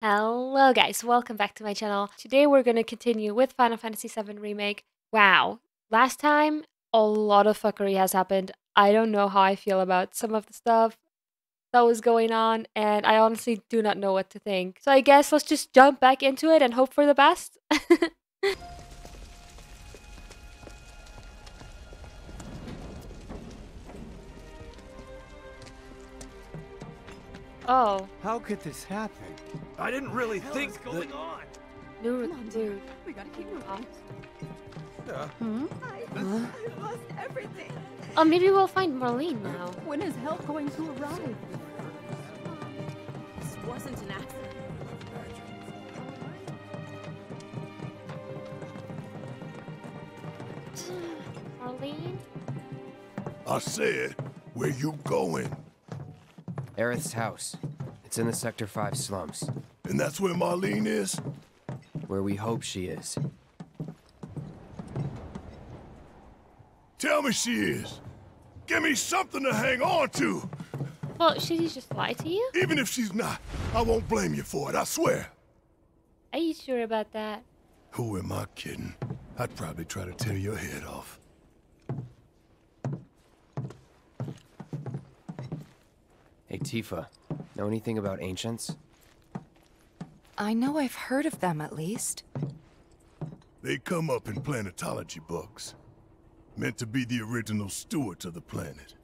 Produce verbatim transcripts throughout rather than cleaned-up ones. Hello guys, welcome back to my channel. Today we're going to continue with Final Fantasy seven Remake. Wow, last time a lot of fuckery has happened. I don't know how I feel about some of the stuff that was going on, and I honestly do not know what to think. So I guess let's just jump back into it and hope for the best. Oh. How could this happen? I didn't really think what's going on. No, dude. We gotta keep moving. Uh, hmm? I, huh? I lost everything. Oh, maybe we'll find Marlene now. When is help going to arrive? This wasn't an accident. Marlene? I said, where you going? Aerith's house. It's in the Sector five slums. And that's where Marlene is? Where we hope she is. Tell me she is! Give me something to hang on to! Well, should he just lie to you? Even if she's not, I won't blame you for it, I swear! Are you sure about that? Who am I kidding? I'd probably try to tear your head off. Hey, Tifa, know anything about ancients? I know I've heard of them, at least. They come up in planetology books. Meant to be the original stewards of the planet.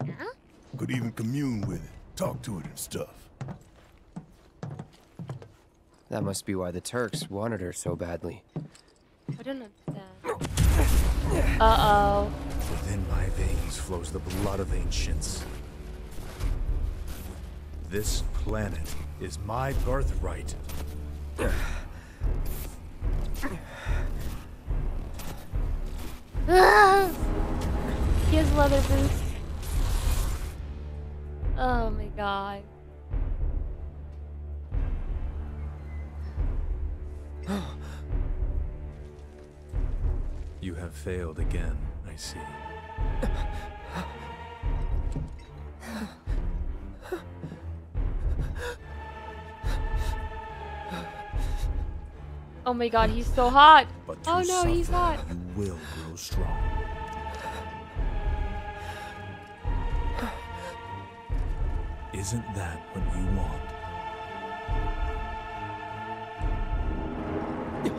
Huh? Could even commune with it, talk to it and stuff. That must be why the Turks wanted her so badly. I don't understand. Uh-oh. Within my veins flows the blood of ancients. This planet is my birthright. He has leather boots. Oh my god. You have failed again, I see. Oh my god, he's so hot! But oh no, suffer, he's hot! You will grow strong. Isn't that what you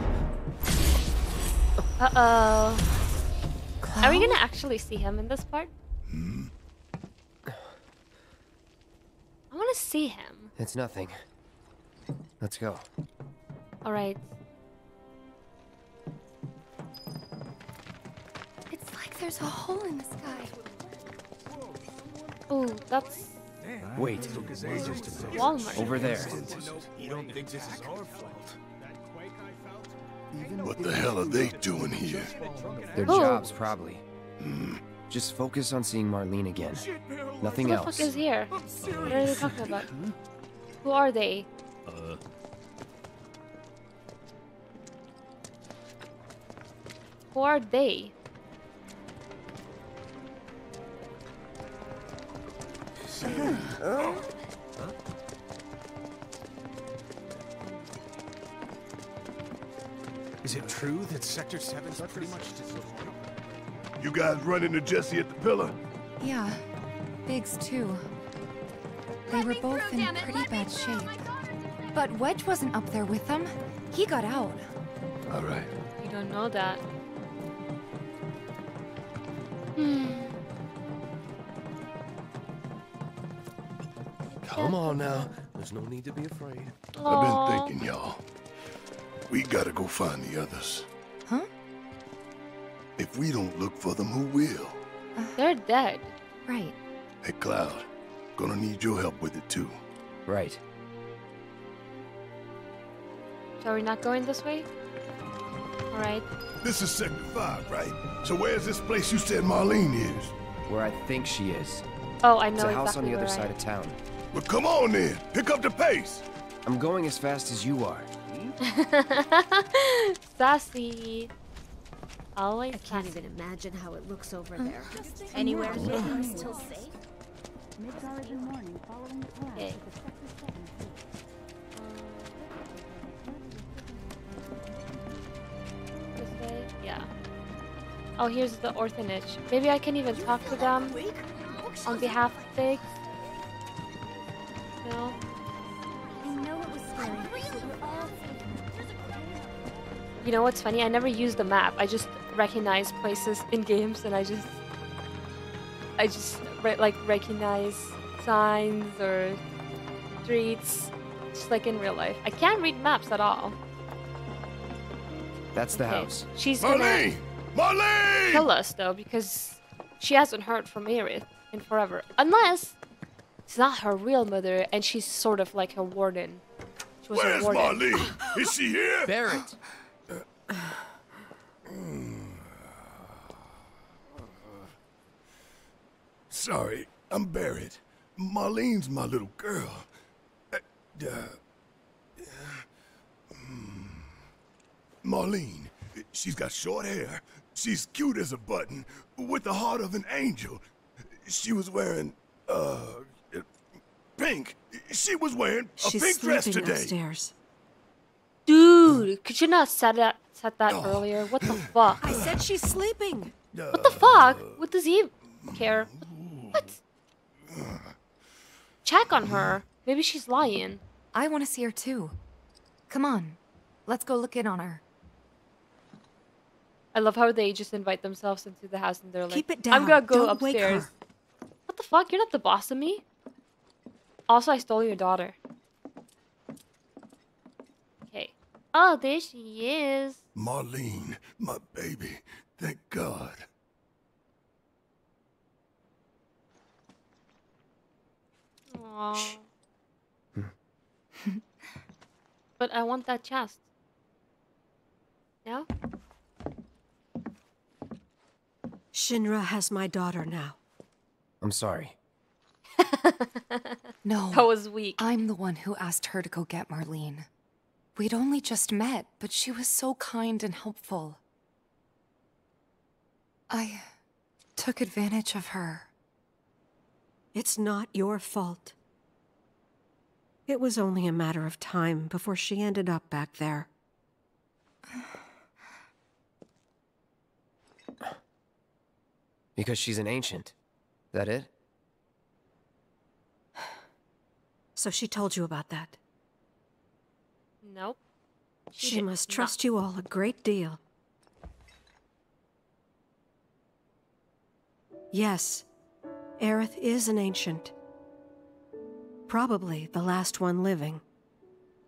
want? Uh-oh. Are we gonna actually see him in this part? Hmm? I wanna see him. It's nothing. Let's go. Alright. There's a hole in the sky. Oh, that's... Wait. Wall Market. Over there. What the hell are they doing here? Their oh. jobs, probably. Mm. Just focus on seeing Marlene again. Nothing else. Who the fuck is here? What are they talking about? Who are they? Uh... Who are they? Huh? Is it true that Sector seven's pretty much dissolved? You guys run into Jessie at the pillar? Yeah. Biggs too. They were both in pretty bad shape. But Wedge wasn't up there with them. He got out. Alright. You don't know that. Hmm. Come on now. There's no need to be afraid. Aww. I've been thinking, y'all. We gotta go find the others. Huh? If we don't look for them, who will? Uh, They're dead. Right. Hey, Cloud. Gonna need your help with it, too. Right. So are we not going this way? Alright. This is Sector five, right? So where's this place you said Marlene is? Where I think she is. Oh, I know exactly. It's a house on the other side of town. Well, come on then. Pick up the pace. I'm going as fast as you are. Sassy. Always. I can't even imagine how it looks over there. Anywhere is still safe. Midgar in the morning, following the plan. Oh, here's the orphanage. Maybe I can even talk to them on behalf of Biggs. No. You know what's funny? I never use the map. I just recognize places in games, and I just, I just re like recognize signs or streets, just like in real life. I can't read maps at all. That's the okay. house. She's gonna Marlene! Tell us though, because she hasn't heard from Aerith in forever, unless it's not her real mother, and she's sort of like her warden. She was Where's her warden. Marlene? Is she here? Barrett. Sorry, I'm Barrett. Marlene's my little girl. Uh, uh, uh, mm. Marlene, she's got short hair. She's cute as a button, with the heart of an angel. She was wearing, uh, pink. She was wearing a she's pink dress today. Upstairs. Dude, could you not said that said that oh. earlier? What the fuck? I said she's sleeping. Uh, what the fuck? What does he care? What? Check on her. Maybe she's lying. I want to see her too. Come on, let's go look in on her. I love how they just invite themselves into the house and they're like, "Keep it down. I'm gonna go Don't upstairs." What the fuck? You're not the boss of me. Also, I stole your daughter. Oh, there she is. Marlene, my baby. Thank God. Aww. But I want that chest. Yeah? Shinra has my daughter now. I'm sorry. No. That was weak. I'm the one who asked her to go get Marlene. We'd only just met, but she was so kind and helpful. I took advantage of her. It's not your fault. It was only a matter of time before she ended up back there. Because she's an ancient. That it? So she told you about that? Nope. She, she must trust you all a great deal. Yes, Aerith is an ancient. Probably the last one living.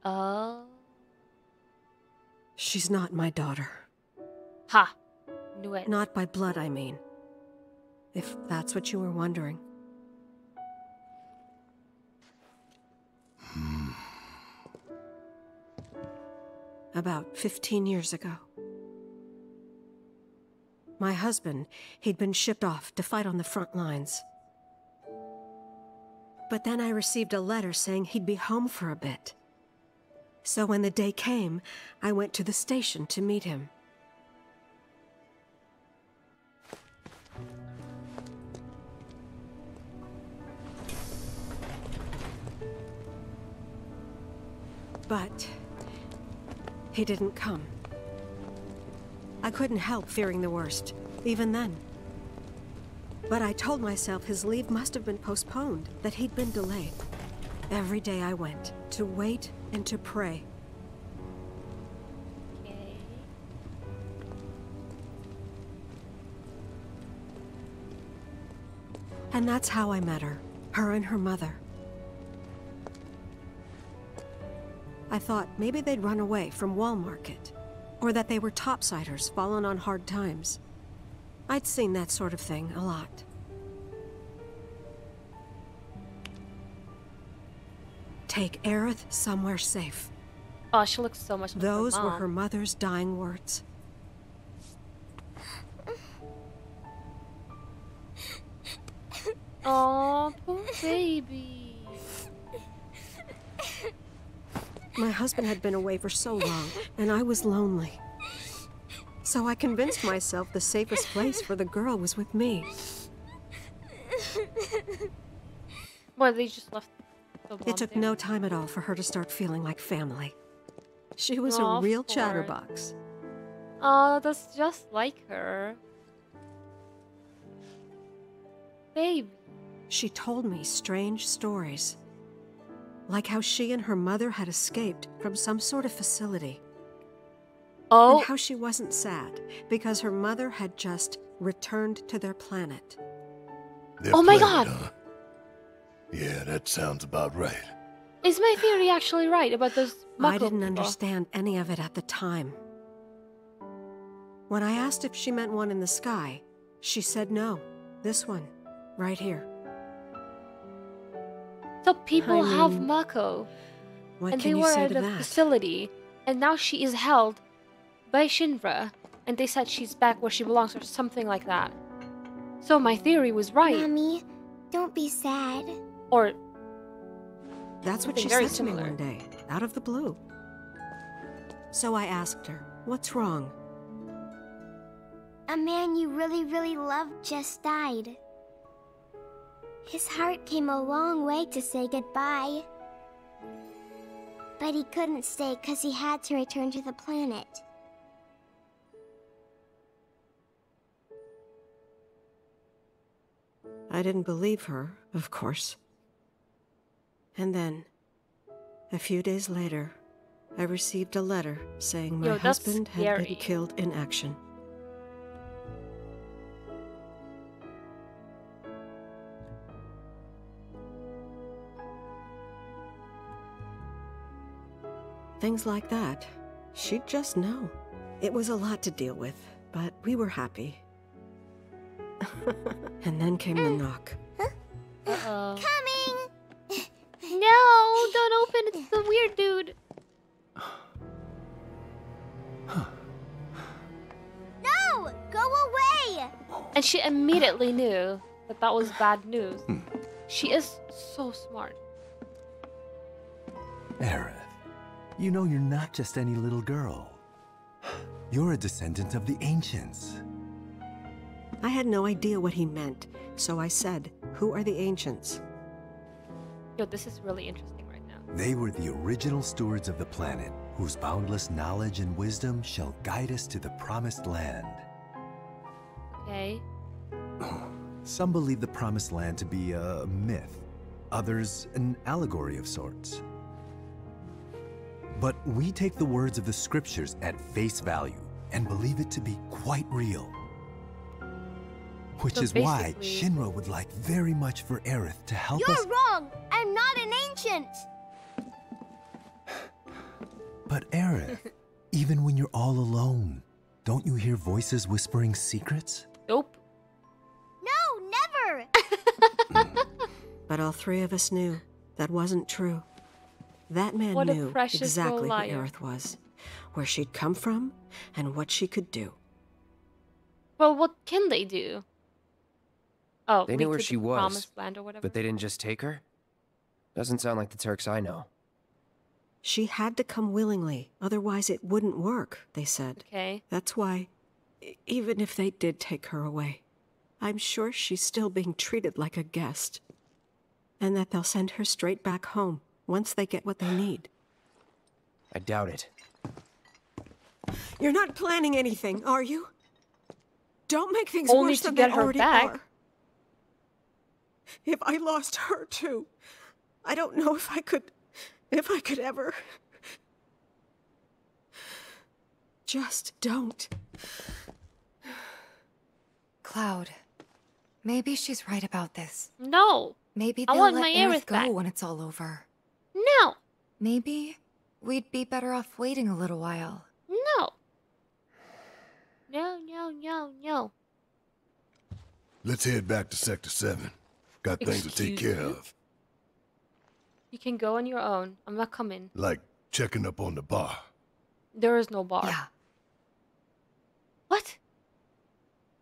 Oh. She's not my daughter. Ha. Knew it. Not by blood, I mean. If that's what you were wondering. About fifteen years ago. My husband, he'd been shipped off to fight on the front lines. But then I received a letter saying he'd be home for a bit. So when the day came, I went to the station to meet him. But he didn't come. I couldn't help fearing the worst, even then. But I told myself his leave must have been postponed, that he'd been delayed. Every day I went, to wait and to pray. Okay. And that's how I met her, her and her mother. I thought maybe they'd run away from Wall Market, or that they were topsiders fallen on hard times. I'd seen that sort of thing a lot. Take Aerith somewhere safe. Oh, she looks so much like her mom. Those were her mother's dying words. Aw, poor baby. My husband had been away for so long, and I was lonely. So I convinced myself the safest place for the girl was with me. Well, they just left the It took there. no time at all for her to start feeling like family. She was oh, a real chatterbox. Oh, that's just like her. babe. She told me strange stories. Like how she and her mother had escaped from some sort of facility. Oh. And how she wasn't sad because her mother had just returned to their planet. Their oh planet, my god. Huh? Yeah, that sounds about right. Is my theory actually right about those Mako I didn't people? Understand any of it at the time. When I asked if she meant one in the sky, she said no. This one, right here. So people I mean, have Mako, and they were at a that? facility, and now she is held by Shinra, and they said she's back where she belongs or something like that. So my theory was right. Mommy, don't be sad. Or... That's what she said to me one day, out of the blue. So I asked her, what's wrong? A man you really, really loved just died. His heart came a long way to say goodbye. But he couldn't stay because he had to return to the planet. I didn't believe her, of course. And then, a few days later, I received a letter saying my Yo, husband had scary. been killed in action. Things like that, she'd just know. It was a lot to deal with, but we were happy. And then came the knock. Huh? Uh-oh. Coming! No, don't open, it's the weird dude. No, go away! And she immediately knew that that was bad news. Hmm. She is so smart. Aerith. You know you're not just any little girl. You're a descendant of the ancients. I had no idea what he meant, so I said, who are the ancients? Yo, this is really interesting right now. They were the original stewards of the planet, whose boundless knowledge and wisdom shall guide us to the promised land. Okay. Some believe the promised land to be a myth, others an allegory of sorts. But we take the words of the scriptures at face value and believe it to be quite real. Which so is why Shinra would like very much for Aerith to help you're us- You're wrong! I'm not an ancient! But Aerith, even when you're all alone, don't you hear voices whispering secrets? Nope. No, never! But all three of us knew that wasn't true. That man what knew exactly who Aerith was, where she'd come from, and what she could do. Well, what can they do? Oh, they knew where she was, land or whatever. But they didn't just take her? Doesn't sound like the Turks I know. She had to come willingly, otherwise it wouldn't work, they said. Okay. That's why, even if they did take her away, I'm sure she's still being treated like a guest. And that they'll send her straight back home. Once they get what they need. I doubt it. You're not planning anything, are you? Don't make things Only worse to than get they her already back. Are. If I lost her too, I don't know if I could... if I could ever... Just don't. Cloud, maybe she's right about this. No! Maybe they'll I want let my Aerith go back. When it's all over. No! Maybe we'd be better off waiting a little while. No! No, no, no, no. Let's head back to Sector seven. Got Excuse things to take care you? of. You can go on your own. I'm not coming. Like checking up on the bar. There is no bar. Yeah. What?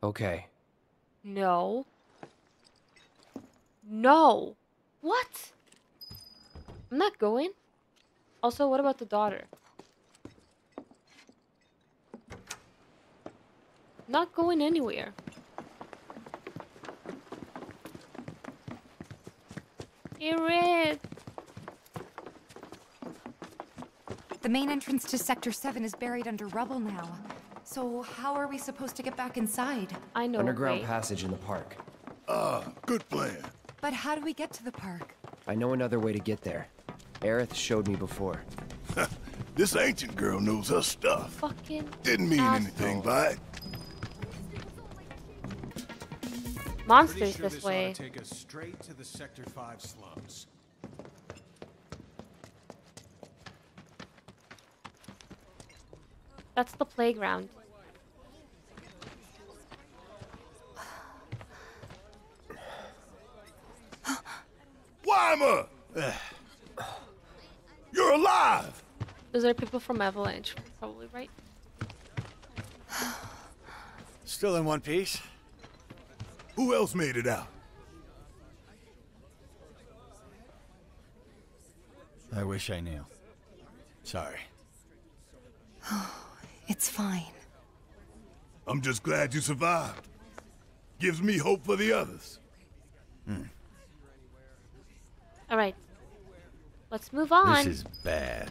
Okay. No. No! What? I'm not going. Also, what about the daughter? Not going anywhere. Aerith! The main entrance to Sector seven is buried under rubble now. So how are we supposed to get back inside? I know. Underground passage in the park. Ah, good plan. But how do we get to the park? I know another way to get there. Aerith showed me before. This ancient girl knows her stuff. Fucking didn't mean asshole. Anything by it. Monsters sure this, this way. Take us straight to the Sector five slums. That's the playground. Wyma! You're alive! Those are people from Avalanche, probably, right? Still in one piece? Who else made it out? I wish I knew. Sorry. Oh, it's fine. I'm just glad you survived. Gives me hope for the others. Hmm. All right. Let's move on. This is bad.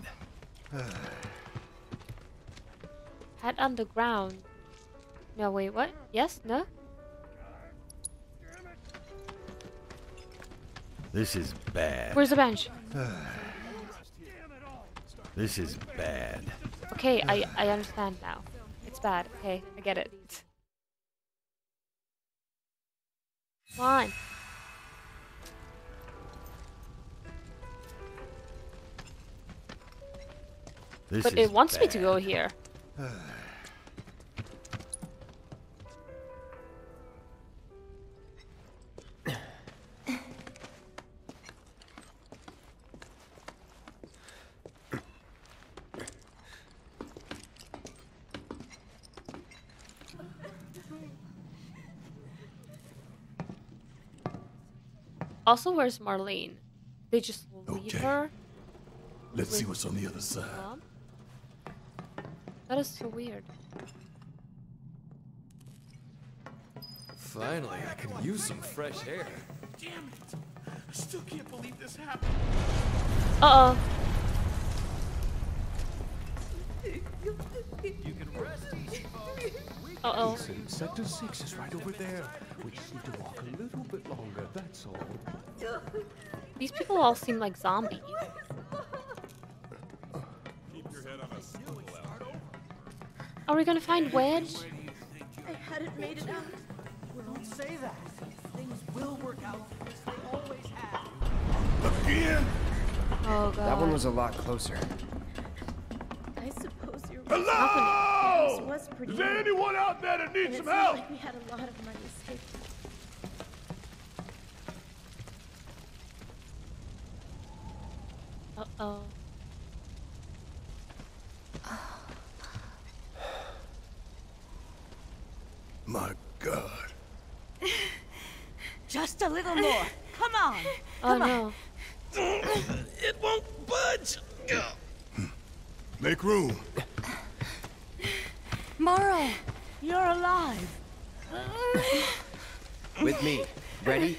Head underground. No, wait, what? Yes? No? This is bad. Where's the bench? This is bad. Okay, I, I understand now. It's bad. Okay, I get it. Come on. This but it wants bad. Me to go here. Also, where's Marlene? They just leave okay. her? Let's With see what's on the other side. Mom? That is so weird. Finally, I can use some fresh air. Damn it! I still can't believe this happened. Uh oh. You can rest easy. Uh oh. Listen, Sector six is right over there. We just need to walk a little bit longer. That's all. These people all seem like zombies. Are we gonna find Wedge? I hadn't made it out. Don't say that. Things will work out because they always have. Again? Oh god. That one was a lot closer. I suppose you're right. Hello! Was pretty Is there anyone out there that needs some help? Like we had a lot of money escaped. Uh oh. My God. Just a little more. Come on. Come oh, no. on. It won't budge. Make room. Mara, you're alive. With me. Ready?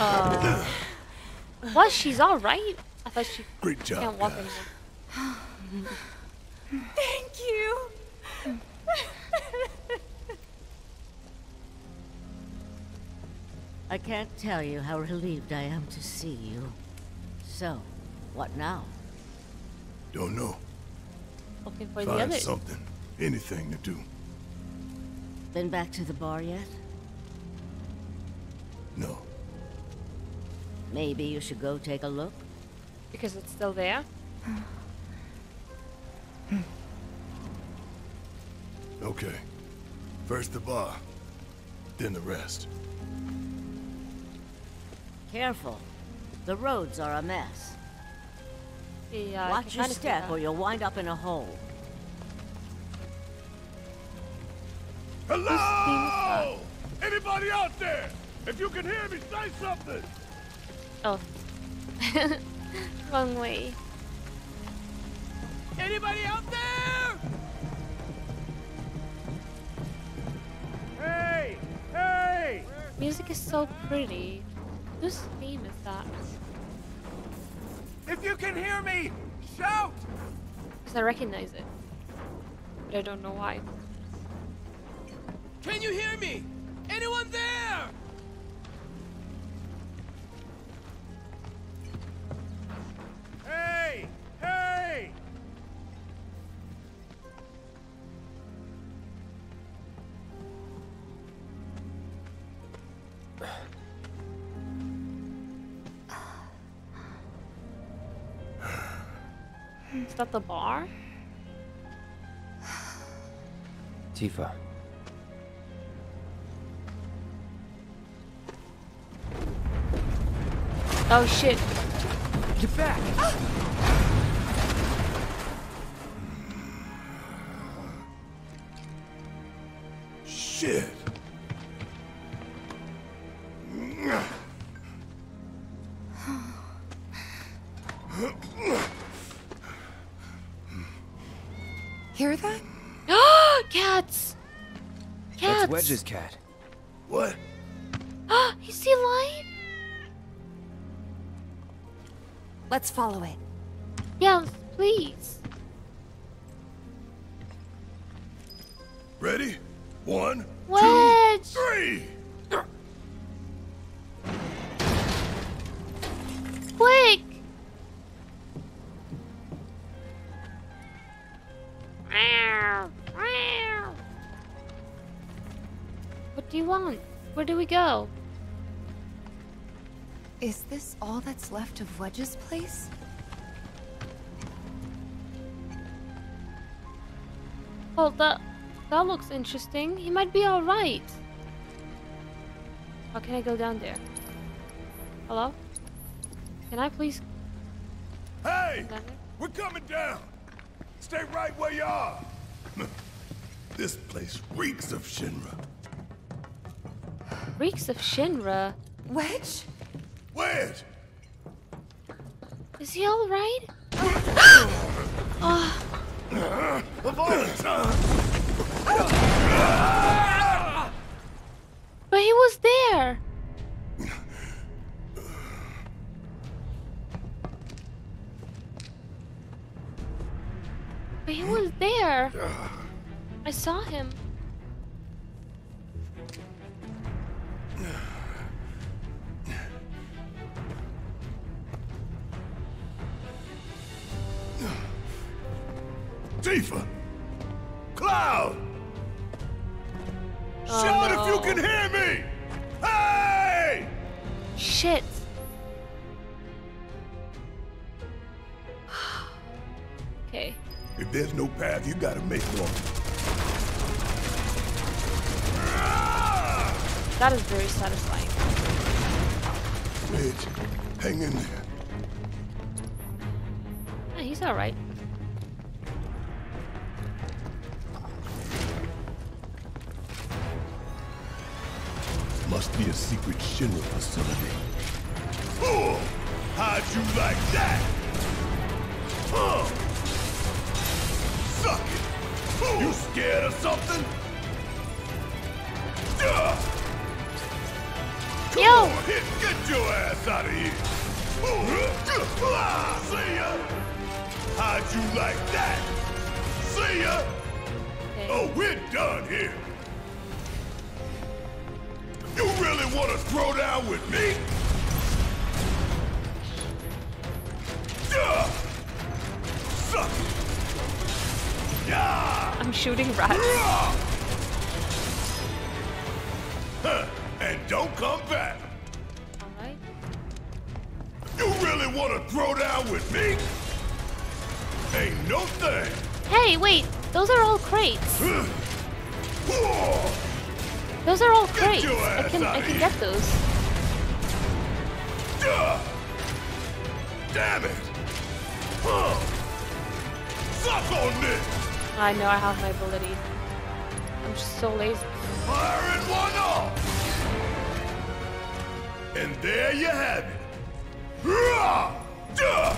uh, what? She's all right? I thought she Great job, can't walk guys. anymore. Thank you. I can't tell you how relieved I am to see you. So, what now? Don't know. Looking for Find the other. something, anything to do. Been back to the bar yet? No. Maybe you should go take a look. Because it's still there? Okay. First the bar, then the rest. Careful. The roads are a mess. Yeah, Watch your step or you'll wind up in a hole. Hello! Anybody out there? If you can hear me, say something! Oh. Wrong way. Anybody out there? Hey! Hey! Music is so pretty. Whose theme is that? If you can hear me, shout! Because I recognize it. But I don't know why. Can you hear me? Anyone there? Hey! Hey! Is that the bar? Tifa. Oh shit. Get back! Shit. Hear that? Oh, cats! Cats! That's Wedge's cat. What? Ah, you see a lion? Let's follow it. Yeah, please. Ready? One, Wedge. two, three! Quick! What do you want? Where do we go? Is this all that's left of Wedge's place? Well, that, that looks interesting. He might be alright. How can I go down there? Hello? Can I please? Hey! We're coming down! Stay right where you are! This place reeks of Shinra. Reeks of Shinra? Wedge? Wedge! Is he all right? Oh. But he was there. But he was there. I saw him. Tifa! Cloud! Oh, Shout no. if you can hear me! Hey! Shit. Okay. If there's no path, you gotta make one. That is very satisfying. Wedge, hang in there. Yeah, he's alright. Must be a secret Shinra facility. Fool! How'd you like that? Huh? Suck it! Fool. You scared of something? Come Yo! On, hit, get your ass out of here! See ya! How'd you like that? See ya! Okay. Oh, we're done here! You really want to throw down with me? Suck it. I'm shooting rats. Huh. And don't come back. All right. You really want to throw down with me? Ain't no thing. Hey, wait. Those are all crates. Those are all crates. I can I can get those. Damn it! Huh. Suck on this. I know I have my ability. I'm just so lazy. Firing one off. And there you have it. Rah! Duh!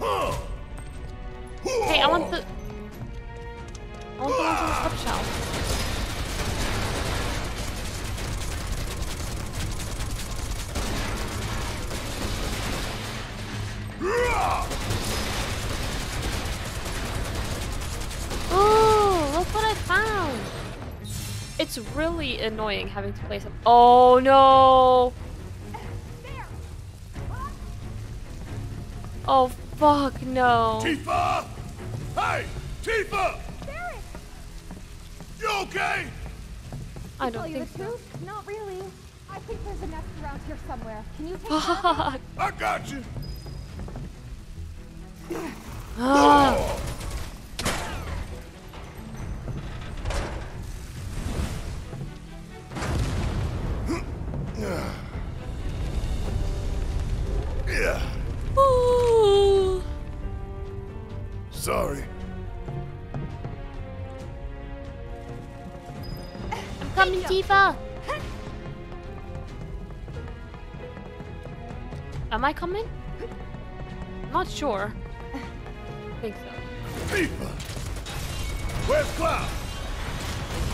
Huh. Hey, I want the. I want ah. the top shelf. It's really annoying having to play some- Oh no! Oh fuck no! Tifa! Hey! Tifa! You okay? I don't think so. Not really. I think there's a nest around here somewhere. Can you take that? I got you! Ah. Sorry. I'm coming, Tifa. Am I coming? Not sure. I think so. Tifa. Where's Cloud?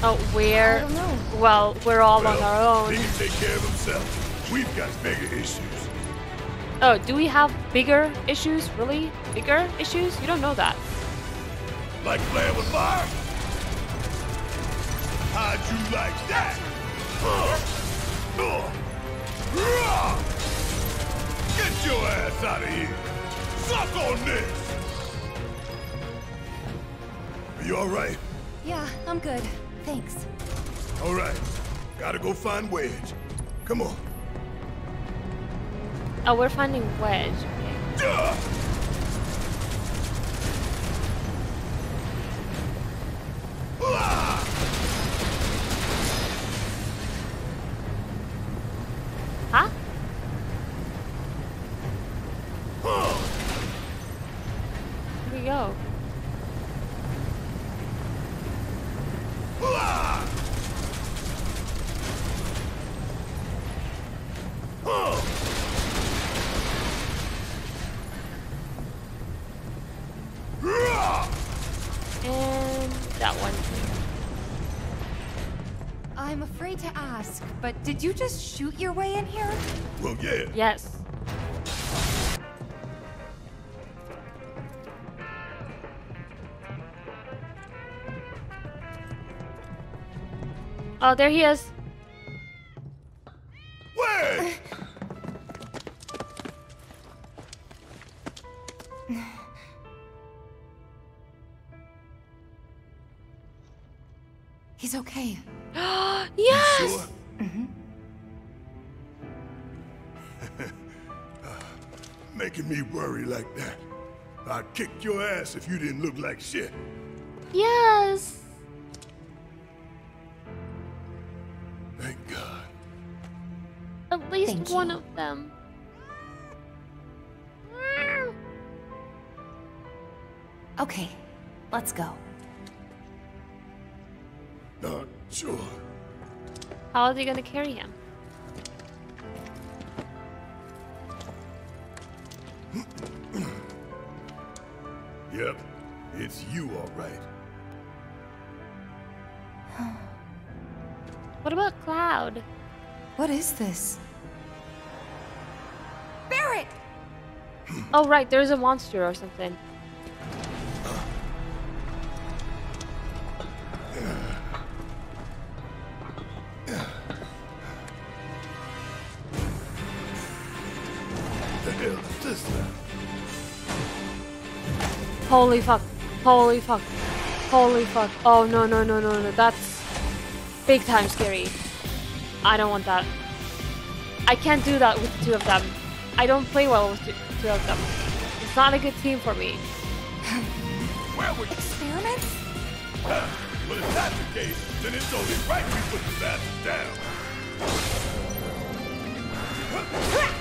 Oh, we're I don't know. Well, we're all well, on our own. He can take care of himself. We've got bigger issues. Oh, do we have bigger issues? Really? Bigger issues? You don't know that. Like playing with fire? How'd you like that? Get your ass out of here! Suck on this! Are you alright? Yeah, I'm good. Thanks. Alright. Gotta go find Wedge. Come on. Oh, we're finding Wedge. Okay. Huh? Here we go. But did you just shoot your way in here? Well, yeah. Yes. Oh, there he is. Wait! He's okay. Yes! Sure? Mm-hmm. uh, making me worry like that. I'd kick your ass if you didn't look like shit. Yes. Thank God. At least Thank one you. of them. Okay, let's go. Not sure. How are they gonna carry him? Yep, it's you, all right. What about Cloud? What is this? Barret! Oh right, there's a monster or something. Holy fuck, holy fuck, holy fuck. Oh no, no, no, no, no, that's big time scary. I don't want that. I can't do that with two of them. I don't play well with two, two of them. It's not a good team for me. Where were you? Experiments? Well, if that's the case, then it's only right we put the bastards down. Ha!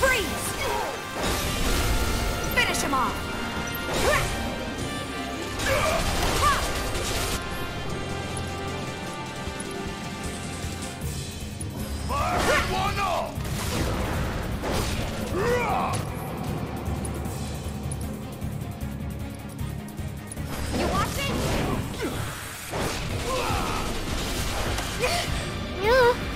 Freeze! Finish him off! Fire one off! You watching? Yeah. Yeah.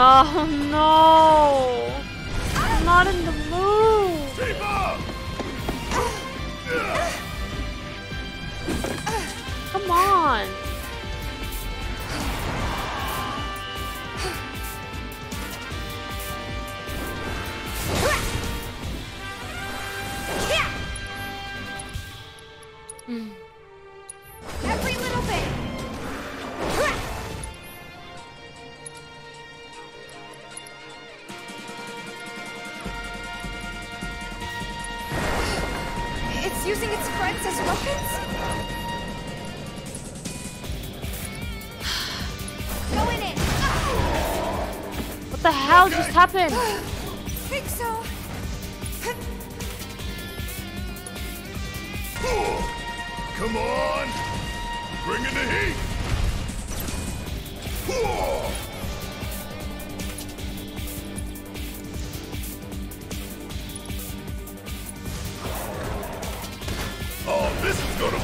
Oh no! I'm not in the mood! Come on! Mm. Every little bit. It's using its friends as weapons? Going in. What the hell okay. just happened? Think so. Come on! Bring in the heat! Oh, this is gonna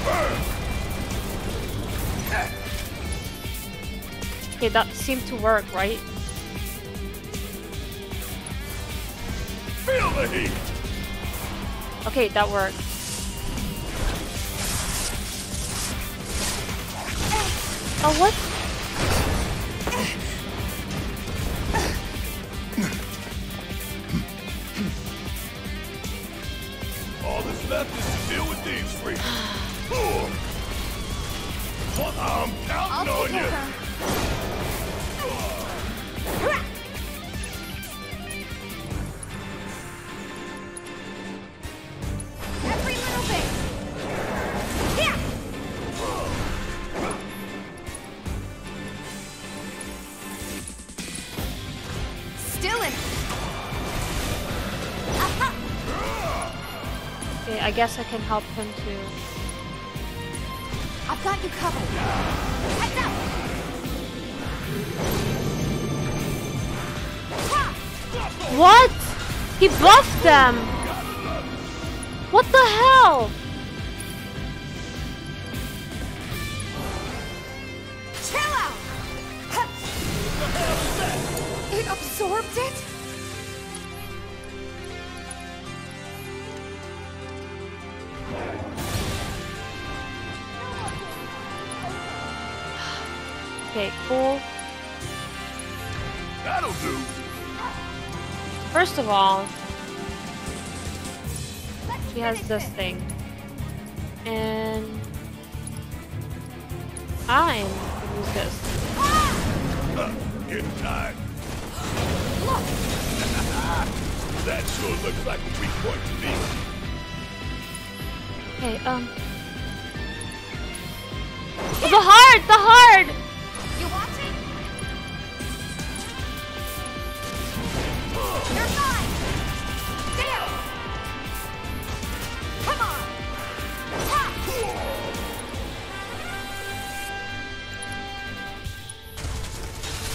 burn! Okay, that seemed to work, right? Feel the heat! Okay, that worked. Oh, what? All that's left is to deal with these freaks. I'm counting on you. Every little bit. I guess I can help him too. I've got you covered. Heads up! What? He buffed them! What the hell? Chill out! It absorbed it? Okay, cool. That'll do. First of all, she has this thing. And I'm gonna use this. Uh, in time. Look. That sure looks like a weak point to me. Okay, um oh, the heart! The heart! You're fine! Damn! Come on! Ha!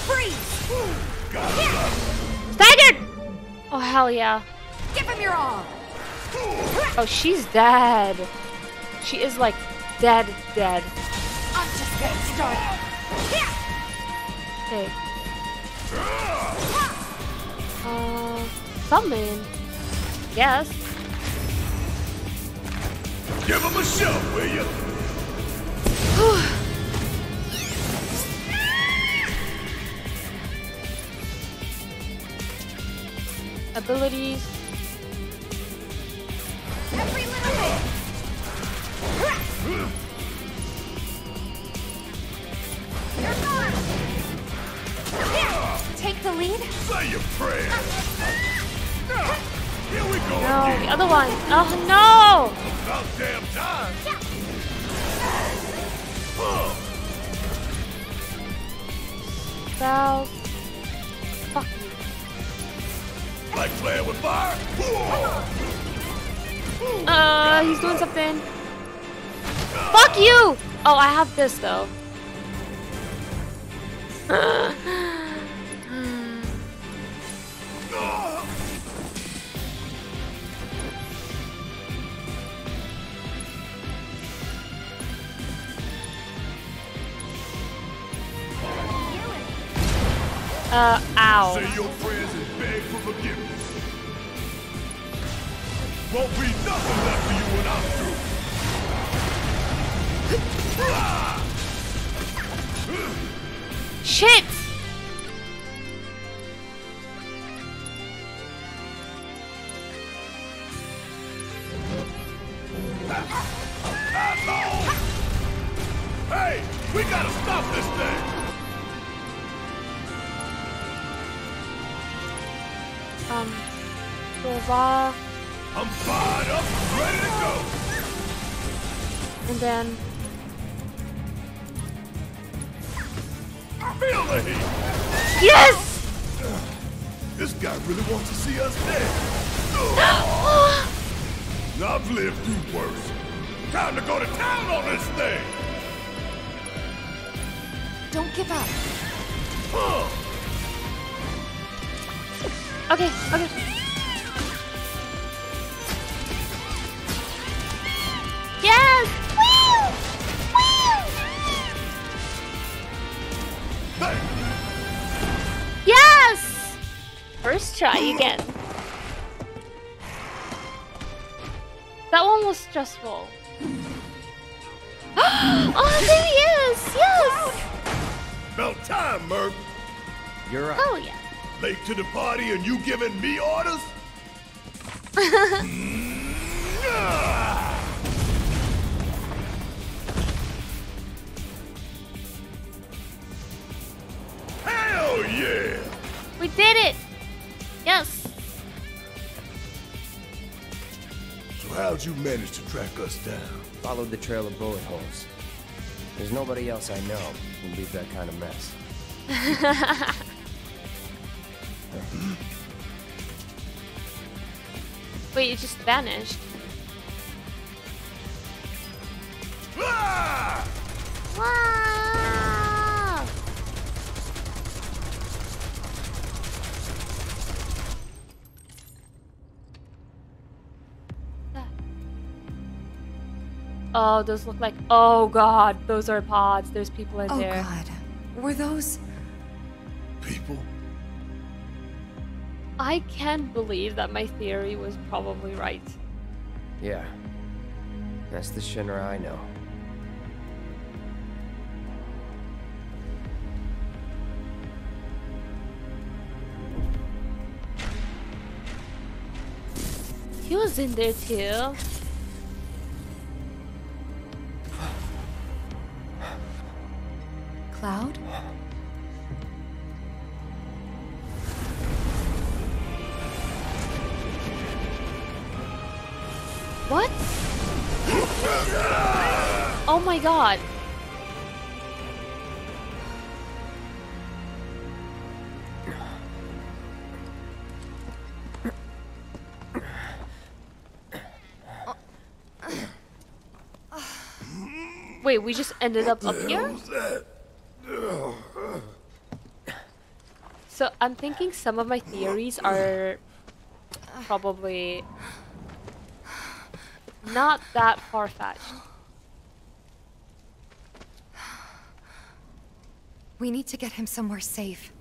Freeze! Got yeah. Staggered! Oh, hell yeah. Give him your all! Oh, she's dead. She is, like, dead dead. I'm just getting started. Okay. Uh, summon. Yes. Give him a shove, will you? Abilities. Every little bit. You're gone. Here, take the lead. Say your prayer. Here we go. No, again. The other one. Oh no! About damn time. Yeah. Uh. Spell. Fuck you. Like playing with fire. Uh, he's doing something. Uh. Fuck you! Oh, I have this though. Uh, ow. Say your prayers and beg for forgiveness. Won't be nothing left for you when I'm through. Shit! Hey, we gotta stop this thing. Um, Reva. I'm fired up, ready to go. And then feel the heat. Yes. This guy really wants to see us dead. I've lived through worse. Time to go to town on this thing. Don't give up. Huh. Okay, okay. Yes! Woo! Woo! Yes! First try again. That one was stressful. Oh, there he is! Yes! About time, Murph. You're up. Oh, yeah. Late to the party and you giving me orders? Hell yeah! We did it! Yes! So how'd you manage to track us down? Followed the trail of bullet holes. There's nobody else I know who can leave that kind of mess. Wait, it just vanished. Ah! Wow! Oh, those look like... Oh god, those are pods. There's people in oh, there. Oh god. Were those... people? I can't believe that my theory was probably right. Yeah. That's the Shinra I know. He was in there too. Cloud? What? Oh my god. Wait, we just ended up up here? So I'm thinking some of my theories are probably... not that far-fetched. We need to get him somewhere safe.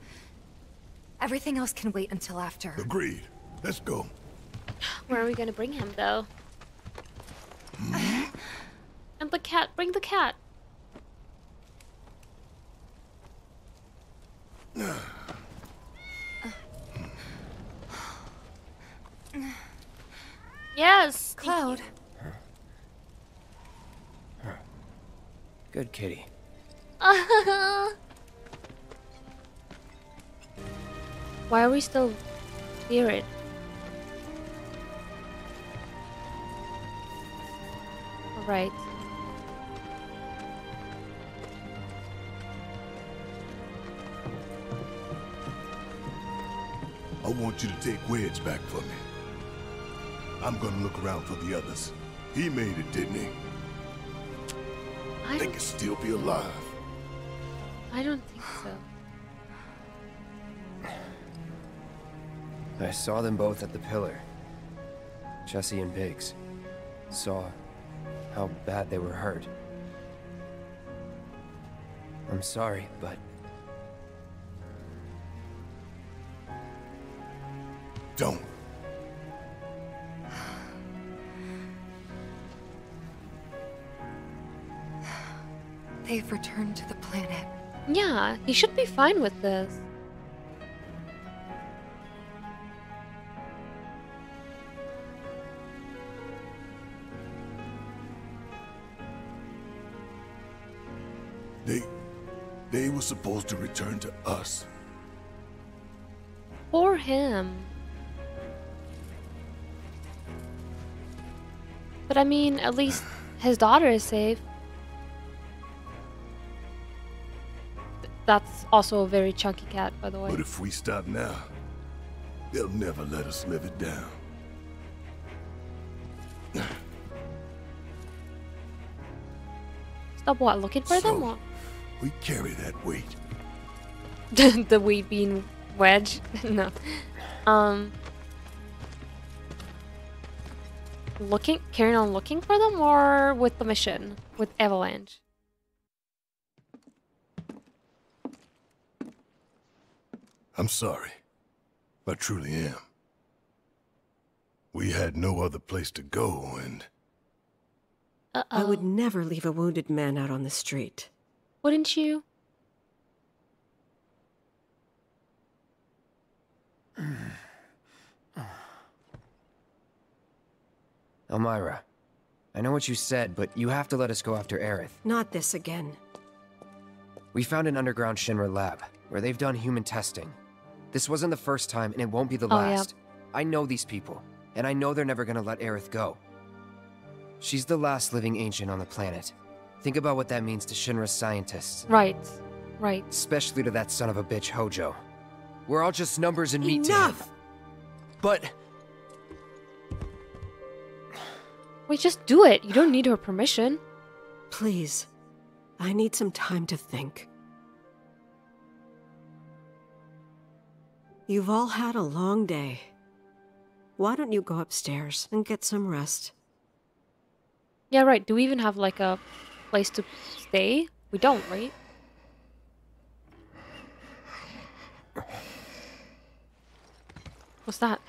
Everything else can wait until after. Agreed. Let's go. Where are we gonna bring him, though? And the cat. Bring the cat. Yes, Cloud. Good kitty. Why are we still near it? All right. I want you to take Wedge back for me. I'm gonna look around for the others. He made it, didn't he? I think he'll still be alive. I don't think so. I saw them both at the pillar. Jessie and Biggs. Saw how bad they were hurt. I'm sorry, but don't. They've returned to the planet. Yeah, he should be fine with this. They... they were supposed to return to us. Poor him. But I mean, at least his daughter is safe. That's also a very chunky cat, by the way. But if we stop now, they'll never let us live it down. Stop what? Looking for so, them? Or? We carry that weight. The weight being wedge? No. Um. Looking, carrying on looking for them, or with the mission, with Avalanche. I'm sorry. I truly am. We had no other place to go, and... Uh-oh. I would never leave a wounded man out on the street. Wouldn't you? Elmira, I know what you said, but you have to let us go after Aerith. Not this again. We found an underground Shinra lab, where they've done human testing. This wasn't the first time, and it won't be the oh, last. Yeah. I know these people, and I know they're never gonna let Aerith go. She's the last living ancient on the planet. Think about what that means to Shinra's scientists. Right, right. Especially to that son of a bitch, Hojo. We're all just numbers and meat to him. Enough! But... wait, just do it. You don't need her permission. Please. I need some time to think. You've all had a long day. Why don't you go upstairs and get some rest? Yeah, right. Do we even have, like, a place to stay? We don't, right? What's that?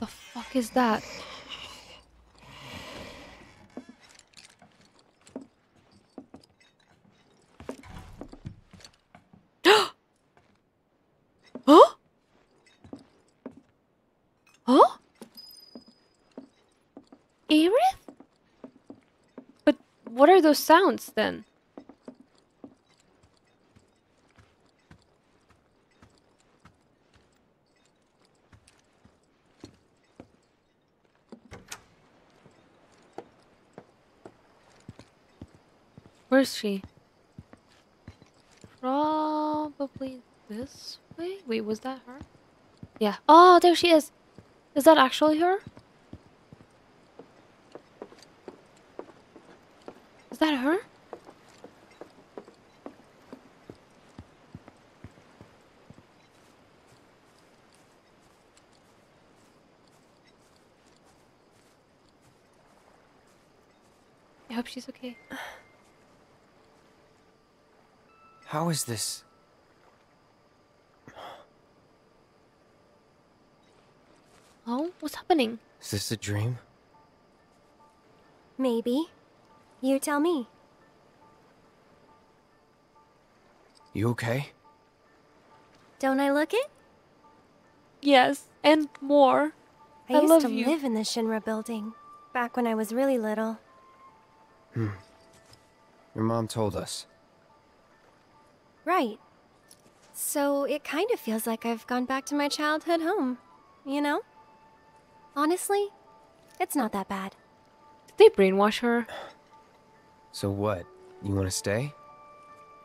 The fuck is that? Huh? Huh? Aerith? But what are those sounds then? Where's she? Probably this way? Wait, was that her? Yeah. Oh, there she is! Is that actually her? Is that her? I hope she's okay. How is this? Oh, what's happening? Is this a dream? Maybe. You tell me. You okay? Don't I look it? Yes, and more. I, I used love to you. live in the Shinra building, back when I was really little. Hmm. Your mom told us. Right. So it kind of feels like I've gone back to my childhood home, you know? Honestly, it's not that bad. Did they brainwash her? So what? You want to stay?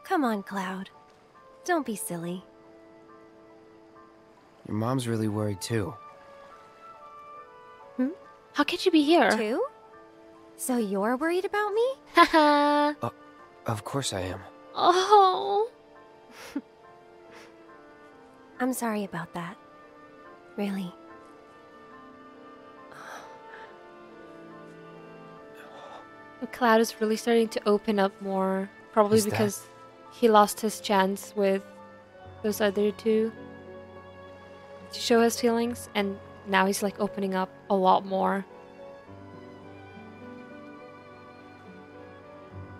Come on, Cloud. Don't be silly. Your mom's really worried too. Hmm? How could you be here? Too? So you're worried about me? Haha. uh, of course I am. Oh. I'm sorry about that. Really. Cloud is really starting to open up more, probably because he lost his chance with those other two. to show his feelings, and now he's like opening up a lot more.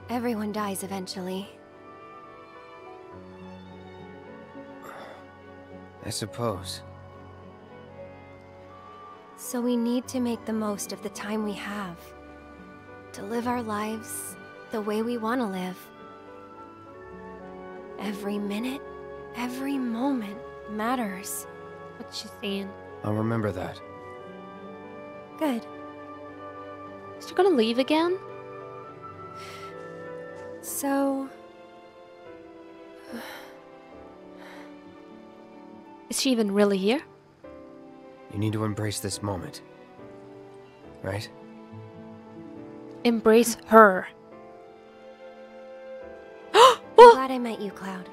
Everyone dies eventually. I suppose. So we need to make the most of the time we have. To live our lives the way we want to live. Every minute, every moment matters. What you saying? I'll remember that. Good. Is she gonna leave again? So... Is she even really here? You need to embrace this moment. Right? Embrace her. I'm glad I met you, Cloud.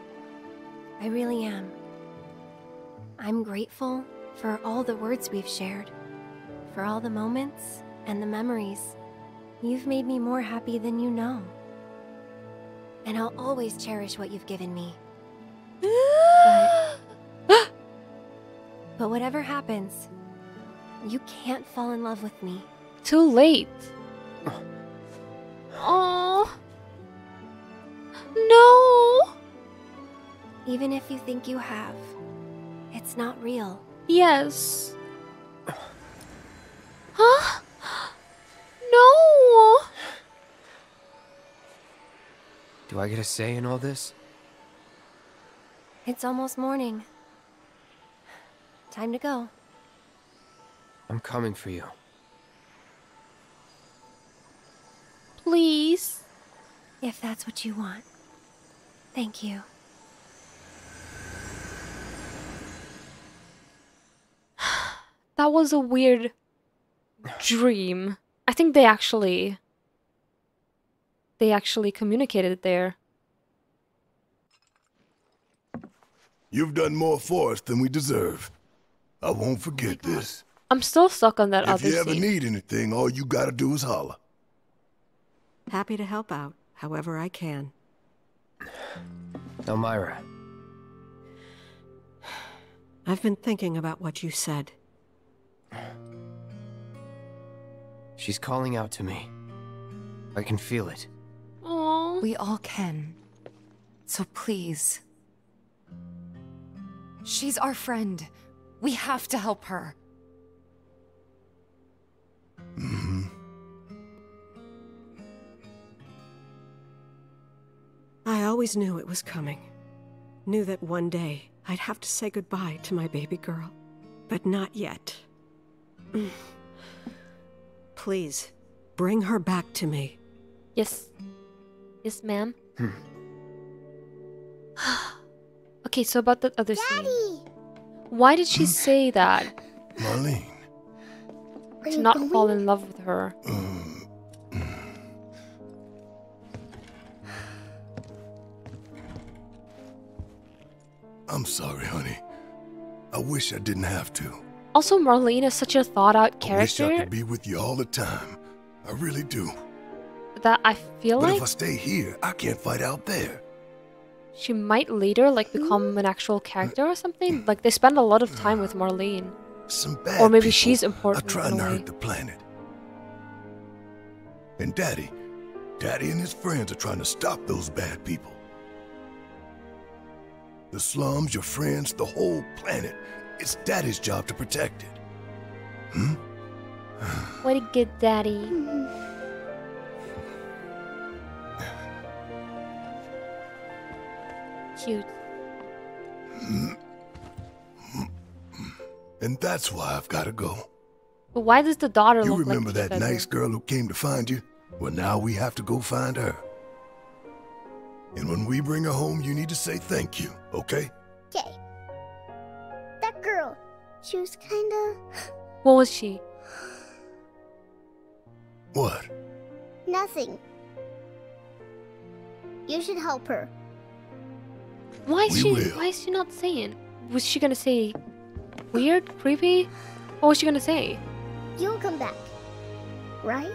I really am. I'm grateful for all the words we've shared. For all the moments and the memories. You've made me more happy than you know. And I'll always cherish what you've given me. But, but whatever happens, you can't fall in love with me. Too late. Oh. No. Even if you think you have, it's not real. Yes. Huh? No. Do I get a say in all this? It's almost morning. Time to go. I'm coming for you. Please. If that's what you want. Thank you. That was a weird dream. I think they actually... They actually communicated it there. You've done more for us than we deserve. I won't forget oh this. I'm still stuck on that if other If you ever scene. Need anything, all you gotta do is holler. Happy to help out, however I can. Elmira. I've been thinking about what you said. She's calling out to me. I can feel it. Aww. We all can. So please. She's our friend. We have to help her. Mm-hmm. I always knew it was coming. Knew that one day I'd have to say goodbye to my baby girl. But not yet. Please, bring her back to me. Yes. Yes, ma'am. Okay, so about that other Daddy. Scene. Why did she say that? Marlene. To not doing? Fall in love with her. Um, I'm sorry, honey. I wish I didn't have to. Also, Marlene is such a thought-out character. I wish I could be with you all the time. I really do. That I feel but like... But if I stay here, I can't fight out there. She might later, like, become an actual character or something. Like, they spend a lot of time with Marlene. Some bad or maybe she's important. I try not to hurt the planet. And Daddy, Daddy and his friends are trying to stop those bad people. The slums, your friends, the whole planet. It's Daddy's job to protect it. Hmm? What a good Daddy. Cute. And that's why I've got to go. But why does the daughter you look like You remember that nice girl who came to find you? Well, now we have to go find her. And when we bring her home, you need to say thank you, okay? Okay. That girl, she was kind of... What was she? What? Nothing. You should help her. Why is, she, why is she not saying? Was she gonna say weird? Creepy? What was she gonna say? You'll come back, right?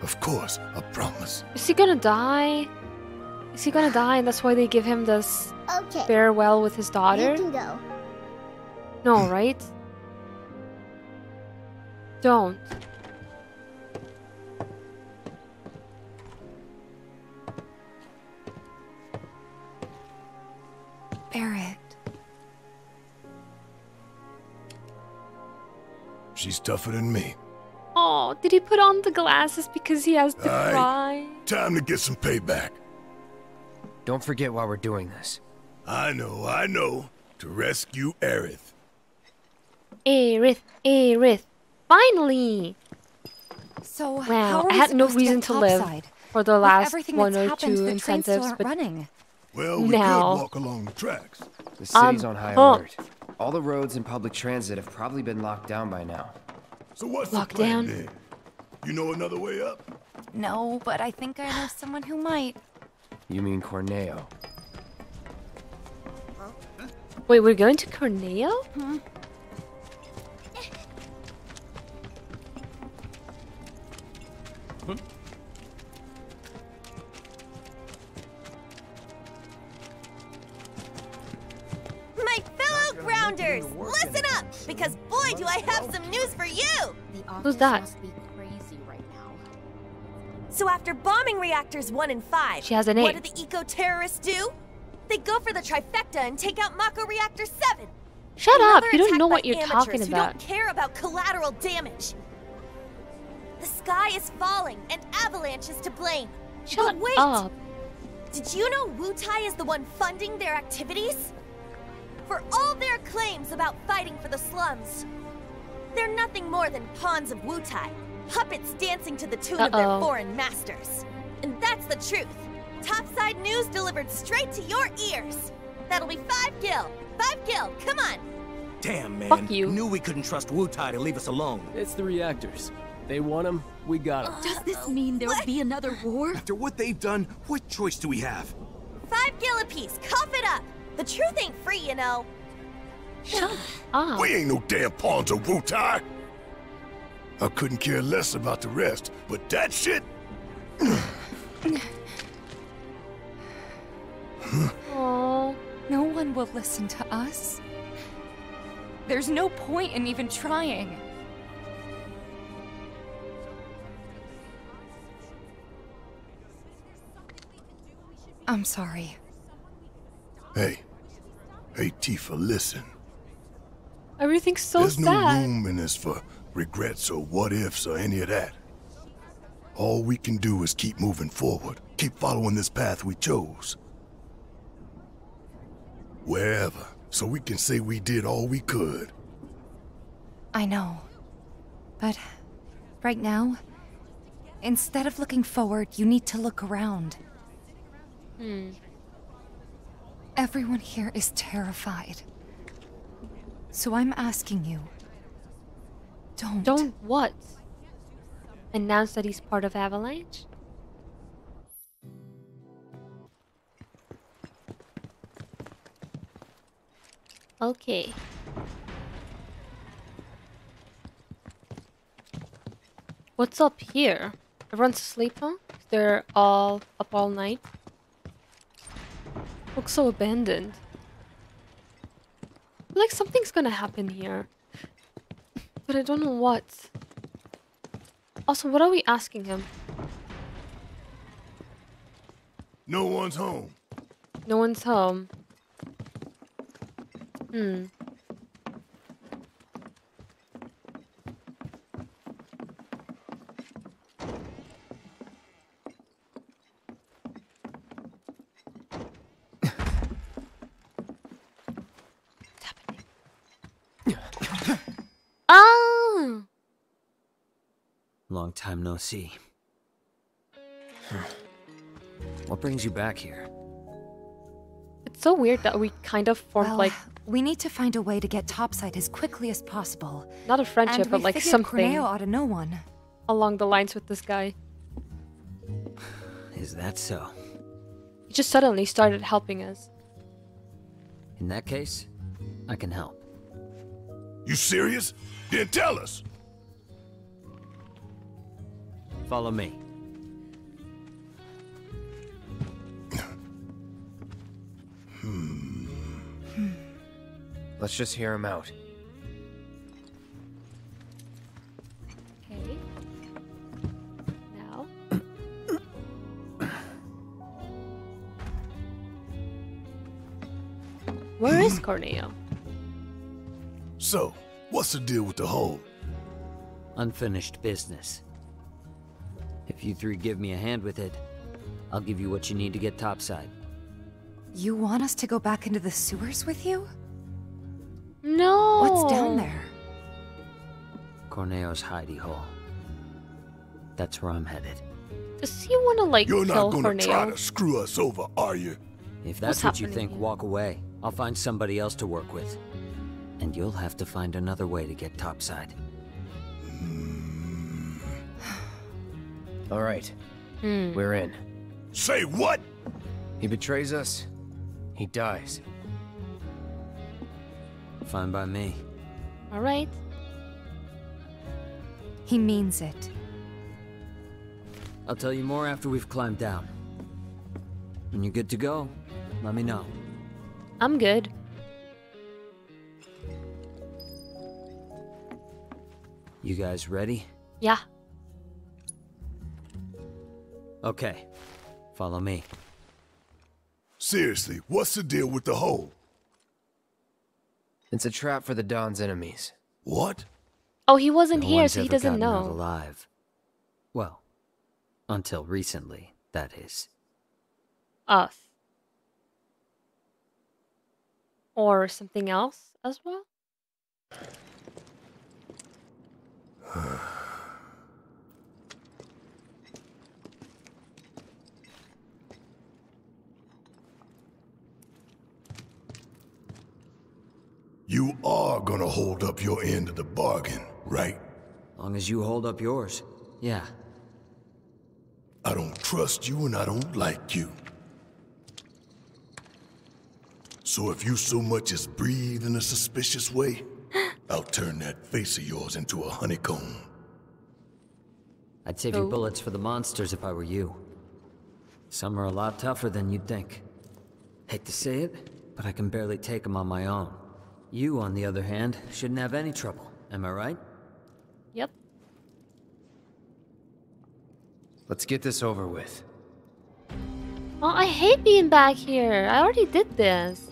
Of course, I promise. Is he gonna die? Is he gonna die and that's why they give him this okay. farewell with his daughter? You can go. No, right? Don't. Bear it. She's tougher than me. Oh, did he put on the glasses because he has to cry? Time to get some payback. Don't forget why we're doing this. I know, I know. To rescue Aerith. Aerith, Aerith. Finally! So wow, how I had no reason to, to live for the last one or happened, two incentives, but running. Well, we now could walk along the tracks. The city's um, on high oh. alert. All the roads and public transit have probably been locked down by now. So what's locked the plan, down? Then? You know another way up? No, but I think I know someone who might. You mean Corneo? Wait, we're going to Corneo? Hmm? Listen up, because boy do I have some news for you! Who's that? So after bombing reactors one and five, she has an what do the eco-terrorists do? They go for the trifecta and take out Mako Reactor seven! Shut Another up, you don't know what you're talking about. Don't care about collateral damage. The sky is falling and Avalanche is to blame. Shut but wait. up. Did you know Wutai is the one funding their activities? For all their claims about fighting for the slums, they're nothing more than pawns of Wutai, puppets dancing to the tune Uh-oh. of their foreign masters. And that's the truth. Topside news delivered straight to your ears. That'll be five gil. Five gil. Come on. Damn, man. Fuck you. Knew we couldn't trust Wutai to leave us alone. It's the reactors. They want them. We got them. Does this mean there'll what? be another war? After what they've done, what choice do we have? Five gil apiece. Cough it up. The truth ain't free, you know. Shut up. We ain't no damn pawns of Wutai. I couldn't care less about the rest, but that shit. Oh, no one will listen to us. There's no point in even trying. I'm sorry. Hey, hey Tifa, listen. Everything's so There's sad. There's no room in this for regrets or what-ifs or any of that. All we can do is keep moving forward, keep following this path we chose. Wherever, so we can say we did all we could. I know, but right now, instead of looking forward, you need to look around. Hmm. Everyone here is terrified. So I'm asking you, don't. Don't what? Announce that he's part of Avalanche? Okay. What's up here? Everyone's asleep, huh? They're all up all night. Looks so abandoned. Like something's gonna happen here. But I don't know what. Also, what are we asking him? No one's home. No one's home. Hmm. Oh! Long time no see. Huh. What brings you back here? It's so weird that we kind of formed well, like. We need to find a way to get topside as quickly as possible. Not a friendship, and but like something. Corneo ought to know one. Along the lines with this guy. Is that so? He just suddenly started helping us. In that case, I can help. You serious? Then tell us! Follow me. Hmm. Let's just hear him out. Where is Corneo? So, what's the deal with the hold? Unfinished business. If you three give me a hand with it, I'll give you what you need to get topside. You want us to go back into the sewers with you? No! What's down there? Corneo's hidey hole. That's where I'm headed. Does he want to, like, kill Corneo? You're not gonna try to screw us over, are you? If that's what you think, walk away. I'll find somebody else to work with. And you'll have to find another way to get topside. Mm. Alright. Mm. We're in. Say what? He betrays us, he dies. Fine by me. Alright. He means it. I'll tell you more after we've climbed down. When you're good to go, let me know. I'm good. You guys ready? Yeah. Okay. Follow me. Seriously, what's the deal with the hole? It's a trap for the Don's enemies. What? Oh, he wasn't here, so he doesn't know. No one's ever gotten out alive. Well, until recently, that is. Us. Or something else as well? You are gonna hold up your end of the bargain, right? Long as you hold up yours, yeah. I don't trust you and I don't like you. So if you so much as breathe in a suspicious way, I'll turn that face of yours into a honeycomb. I'd save you bullets for the monsters if I were you. Some are a lot tougher than you'd think. Hate to say it, but I can barely take them on my own. You, on the other hand, shouldn't have any trouble, am I right? Yep. Let's get this over with. Oh, I hate being back here. I already did this.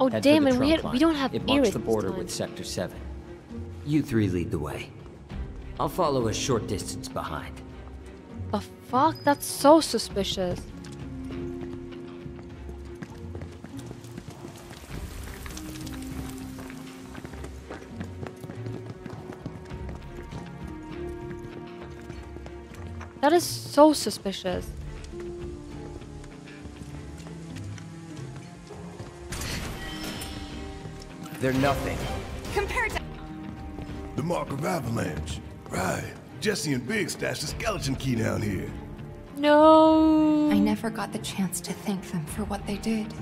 Oh, Head damn it, we, had, we don't have Aerith. It marks the border with Sector seven. You three lead the way. I'll follow a short distance behind. The fuck? That's so suspicious. That is so suspicious. They're nothing compared to the mark of Avalanche. Right. Jessie and Biggs stashed a skeleton key down here. No. I never got the chance to thank them for what they did.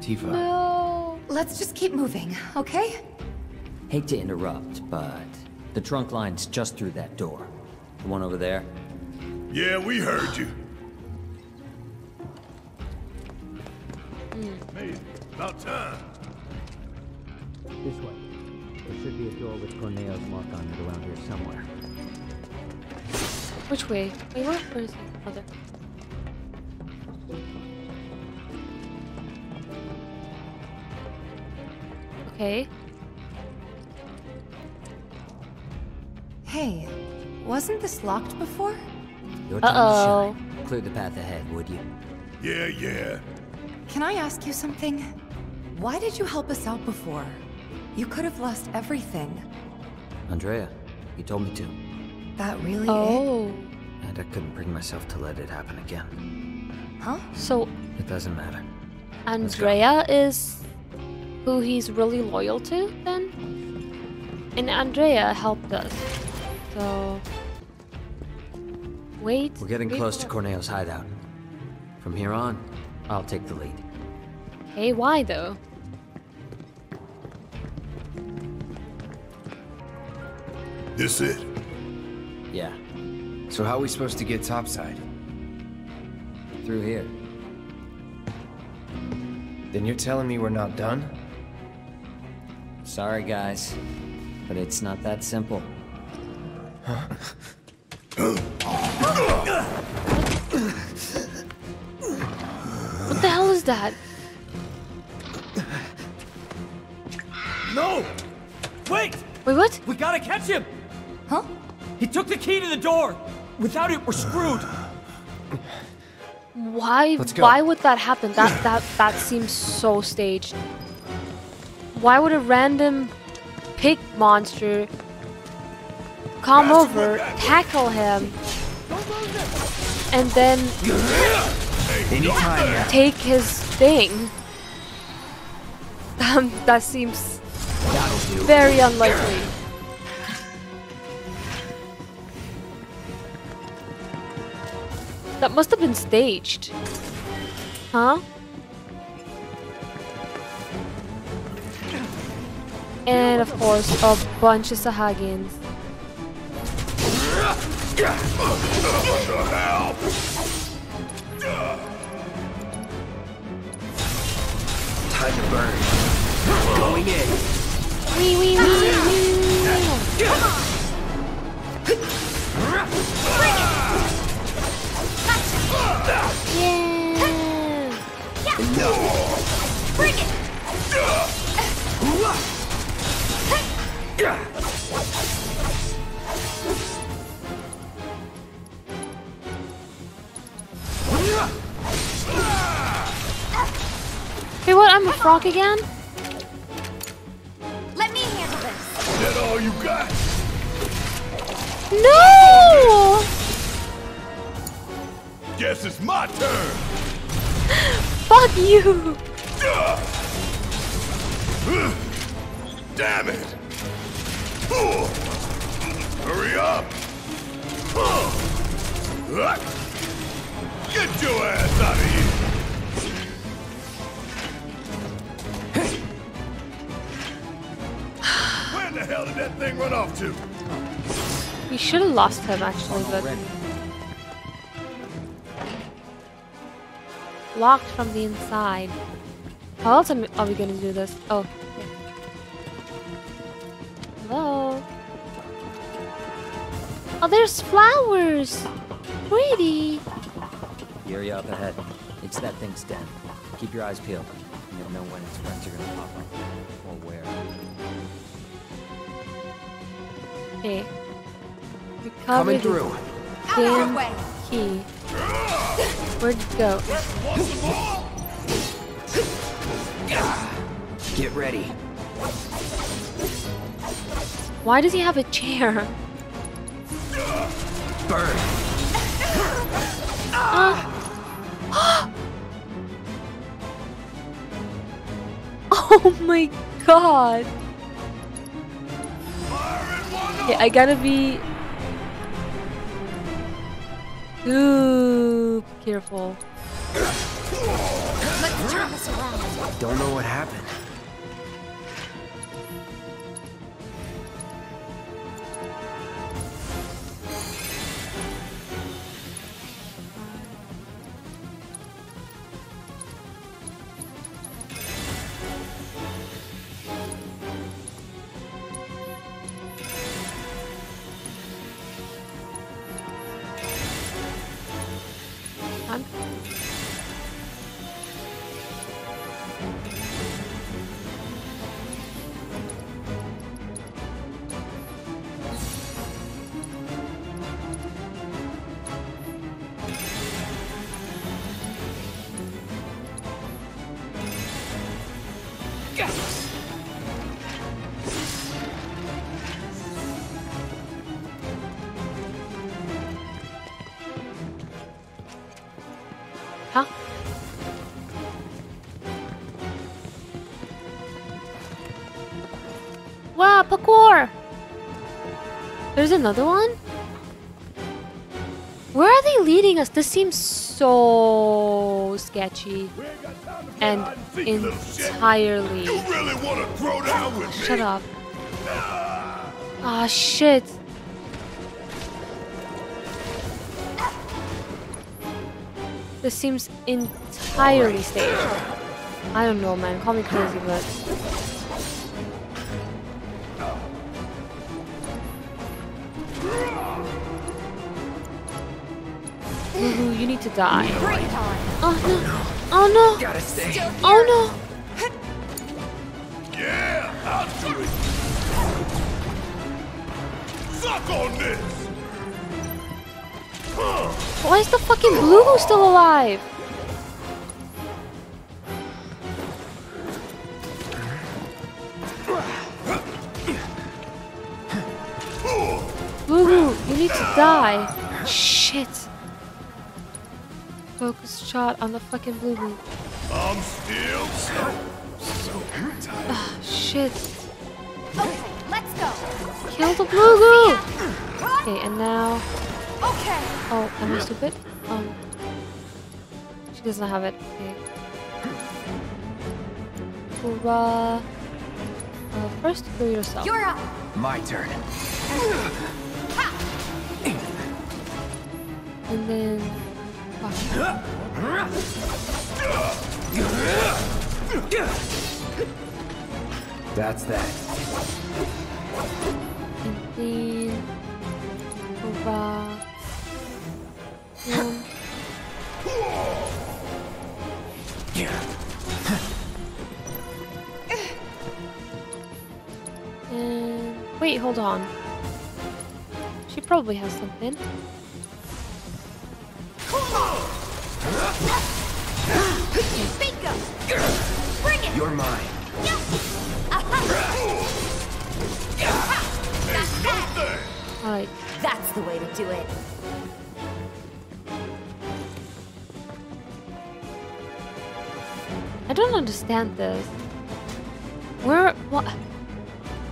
Tifa. No. Let's just keep moving, okay? Hate to interrupt, but the trunk line's just through that door. The one over there. Yeah, we heard you. Mm. Hey, about time. This way. There should be a door with Corneo's mark on it around here somewhere. Which way? Wait, what? Where is it? Oh, there. Okay. Hey, wasn't this locked before? Your time Uh-oh. to shine. Clear the path ahead, would you? Yeah, yeah. Can I ask you something? Why did you help us out before? You could have lost everything. Andrea, you told me to. That really Oh. It? And I couldn't bring myself to let it happen again. Huh? So... It doesn't matter. Andrea is... who he's really loyal to, then? And Andrea helped us. So... Wait... We're getting wait close to Corneo's hideout. From here on, I'll take the lead. Hey, why though? This it? Yeah. So how are we supposed to get topside? Through here. Then you're telling me we're not done? Sorry guys, but it's not that simple. What the hell is that? No! Wait! Wait, what? We gotta catch him! Huh? He took the key to the door! Without it, we're screwed! Why, why would that happen? That, that, that seems so staged. Why would a random pig monster come over, tackle him, and then take his thing? Um, that seems very unlikely. That must have been staged. Huh? And of course, a bunch of Sahagins. Time to burn. Going in. Wee wee wee wee. Yeah. No. Bring it. Hey, what? I'm a frog again? Let me handle this. Is that all you got? No! Guess it's my turn. Fuck you. Damn it. Hurry up. Get your ass out of here. Where the hell did that thing run off to? We should have lost him actually, but locked from the inside. How else are we gonna do this? Oh. Hello? Oh, there's flowers! Pretty! Yuri up ahead. It's that thing's den. Keep your eyes peeled. You'll know when its friends are gonna pop up. Or where. Okay. Coming through. Damn key. Where'd you go? Get ready. Why does he have a chair? Burn. Uh. Oh my god. Okay, I gotta be Ooh, careful. Let's turn this around. Don't know what happened. There's another one? Where are they leading us? This seems so sketchy and entirely. You really want to throw down with me? Shut up. Ah, shit. This seems entirely staged. I don't know, man. Call me crazy, but Lulu, you need to die. Oh no! Oh no! Gotta stay. Oh no! Yeah, I'll do it. Suck on this. Huh. Why is the fucking Lulu still alive? Lulu, you need to die. Shit. Focus shot on the fucking Lulu. I'm still so, so tired. Oh, shit. Okay, let's go. Kill the Lulu. Okay, and now. Okay. Oh, am I stupid? Um. She does not have it. Okay. Hoorah. Uh, first, do yourself. You're up. My turn. And then. Fuck. That's that. And then. Over. Yeah. And. Wait, hold on. She probably has something. Bring it. You're mine. Alright. That's the way to do it. I don't understand this. Where what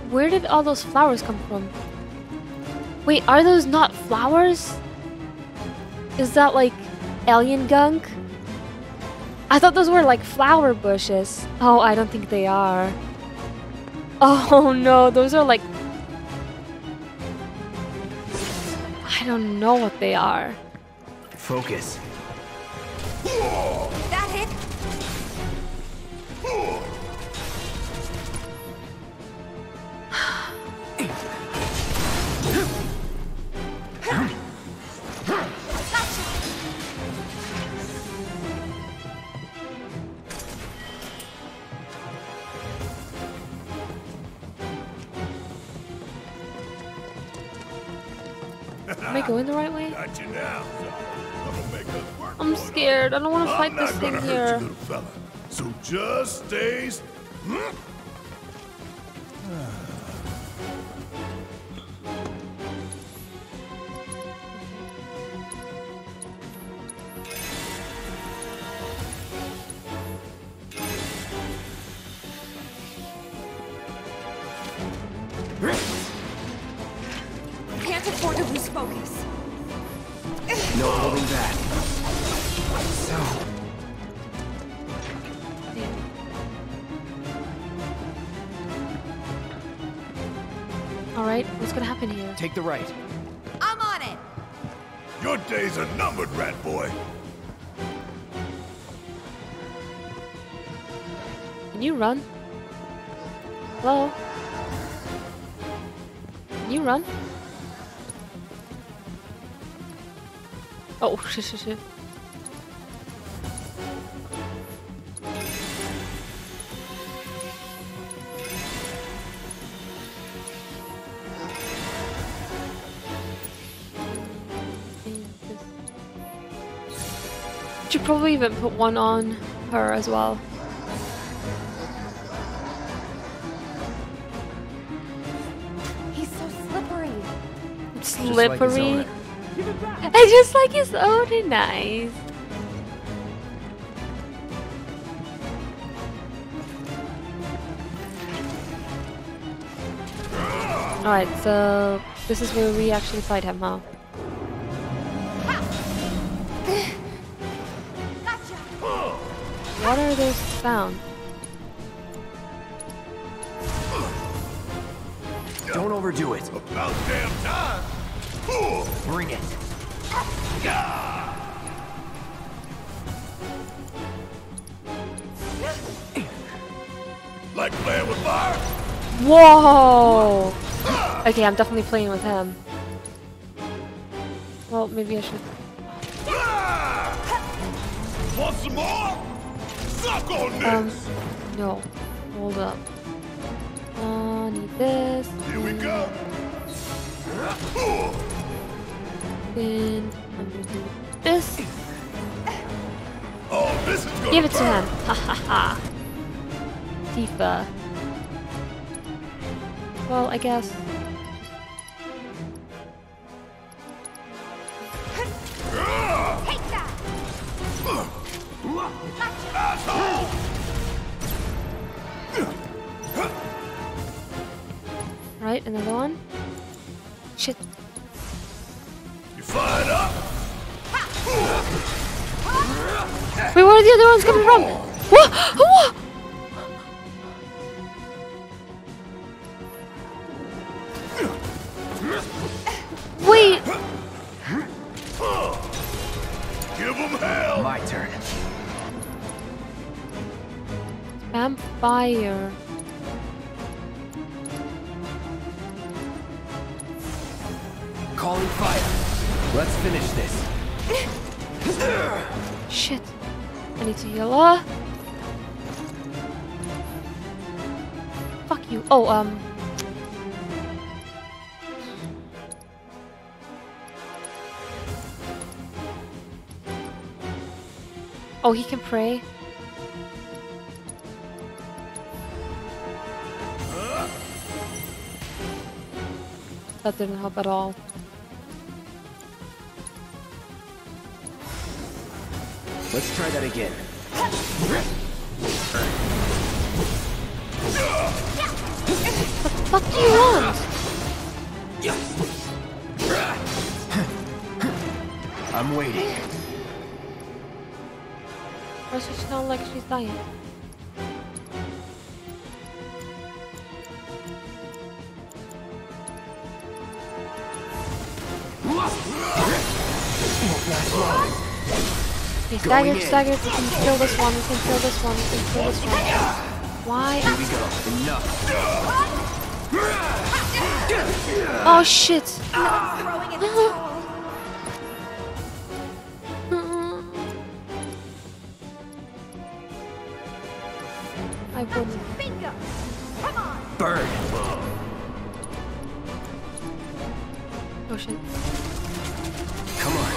where did all those flowers come from? Wait, are those not flowers? Is that like alien gunk? I thought those were like flower bushes. Oh, I don't think they are. Oh no, those are like... I don't know what they are. Focus. That hit? Am I going the right way? Got you now. I'm scared. I don't want to fight this thing here. You, fella. So just stays. Take the right. I'm on it. Your days are numbered, rat boy. Can you run? Hello? Can you run? Oh, shit, shit, shit. Probably even put one on her as well. He's so slippery. Slippery. I just like his own and nice. Alright, so this is where we actually fight him, huh? What are those sounds? Don't overdo it. About damn time. Bring it. Like playing with fire? Whoa! Okay, I'm definitely playing with him. Well, maybe I should. Want some more? Suck on this! Um, no. Hold up. Uh, need this. Here we go. Then I'm gonna do this. Oh, this is gonna give it to burn. Him. Ha ha ha. Tifa. Well, I guess. Right, another one. Shit. You fired up. Wait, where are the other ones coming from? Whoa! Whoa! Wait. Give them hell. My turn. Vampire. Calling fire. Let's finish this. Shit. I need to heal up. Fuck you. Oh, um. Oh, he can pray. That didn't help at all. Let's try that again. What the fuck do you want? I'm waiting. Why does she sound like she's dying? Stagger, stagger, we can kill this one, we can kill this one, we can kill this one. Why? Here we go. Enough. Oh shit. I wouldn't. Burn. Oh shit. Come on.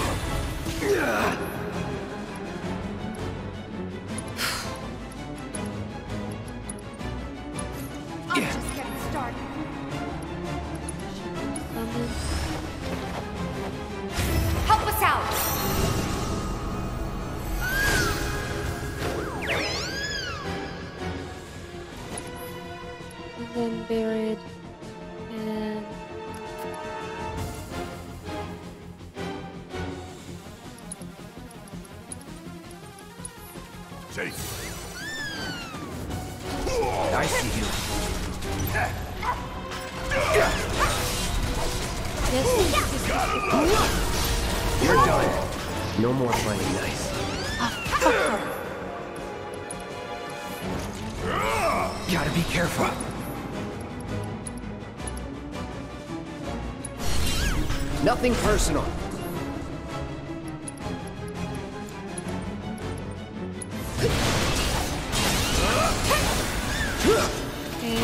Nothing personal. Okay.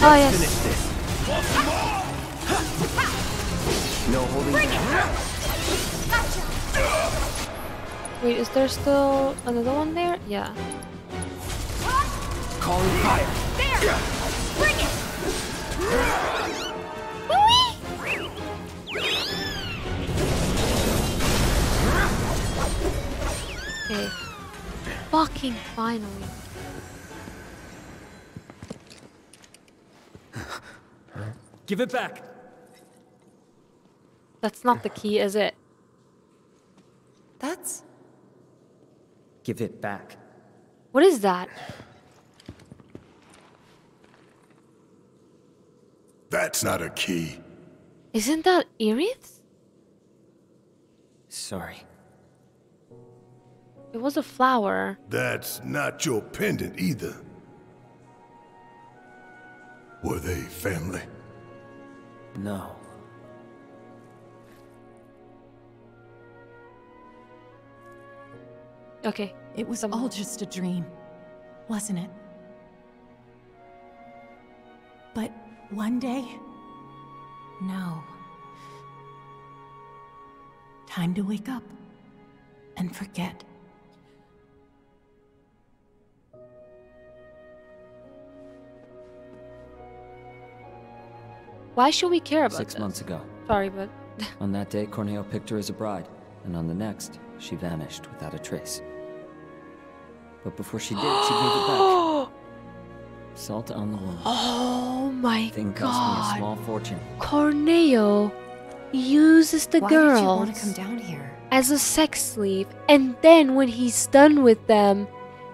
Oh, yes. Finish this. No holding back. Wait, is there still another one there? Yeah. Calling fire. There. Bring it. Okay. Fucking finally. Give it back. That's not the key, is it? That's... Give it back. What is that? That's not a key. Isn't that Aerith's? Sorry. It was a flower. That's not your pendant either. Were they family? No. Okay. It was Someone. all just a dream, wasn't it? But one day... No. Time to wake up and forget. Why should we care about Six this? months ago. Sorry, but... On that day, Corneo picked her as a bride, and on the next, she vanished without a trace. But before she did, she gave it back. Salt on the wound. Oh my Thing god. cost me a small fortune. Corneo uses the Why girls did you want to come down here? as a sex slave, and then when he's done with them,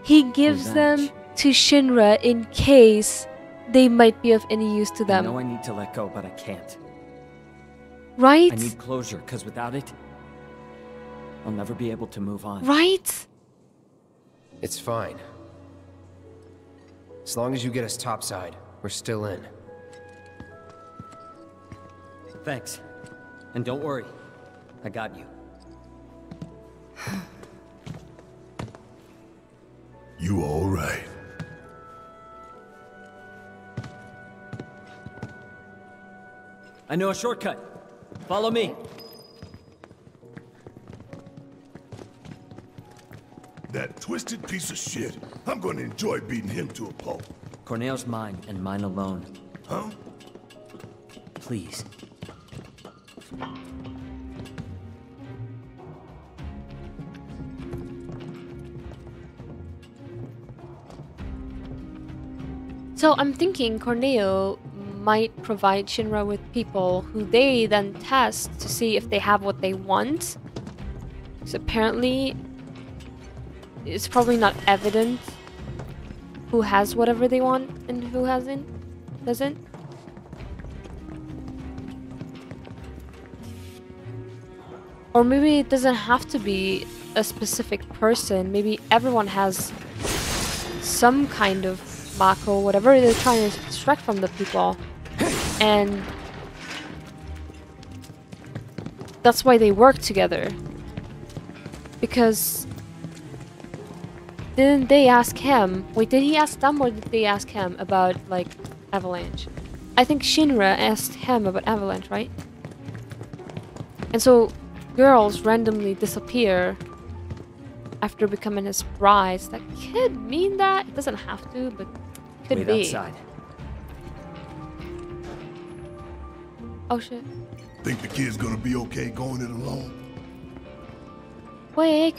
he gives Revenge. them to Shinra in case they might be of any use to them. I know I need to let go, but I can't. Right? I need closure, because without it, I'll never be able to move on. Right? It's fine. As long as you get us topside, we're still in. Thanks. And don't worry. I got you. You all right? I know a shortcut. Follow me. That twisted piece of shit. I'm going to enjoy beating him to a pulp. Corneo's mine, and mine alone. Huh? Please. So I'm thinking Corneo might provide Shinra with people who they then test to see if they have what they want. So apparently, it's probably not evident who has whatever they want and who hasn't, doesn't. Or maybe it doesn't have to be a specific person. Maybe everyone has some kind of Mako, whatever they're trying to extract from the people. And that's why they work together. Because didn't they ask him? Wait, did he ask them or did they ask him about, like, Avalanche? I think Shinra asked him about Avalanche, right? And so girls randomly disappear after becoming his brides. That could mean that. It doesn't have to, but could Wait be. Outside. Oh shit. Think the kid's gonna be okay going it alone? Wait.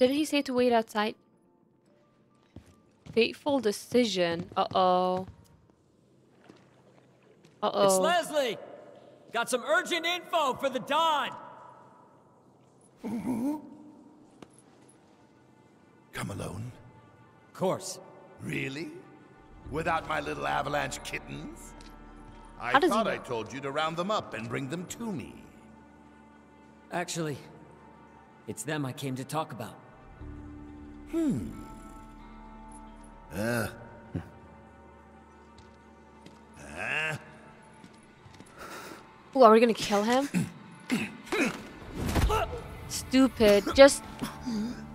Didn't he say to wait outside? Fateful decision. Uh-oh. Uh-oh. It's Leslie! Got some urgent info for the Don! Come alone? Of course. Really? Without my little avalanche kittens? I thought I told you to round them up and bring them to me. Actually, it's them I came to talk about. Hmm. Uh. uh. Ooh, are we gonna kill him? Stupid. Just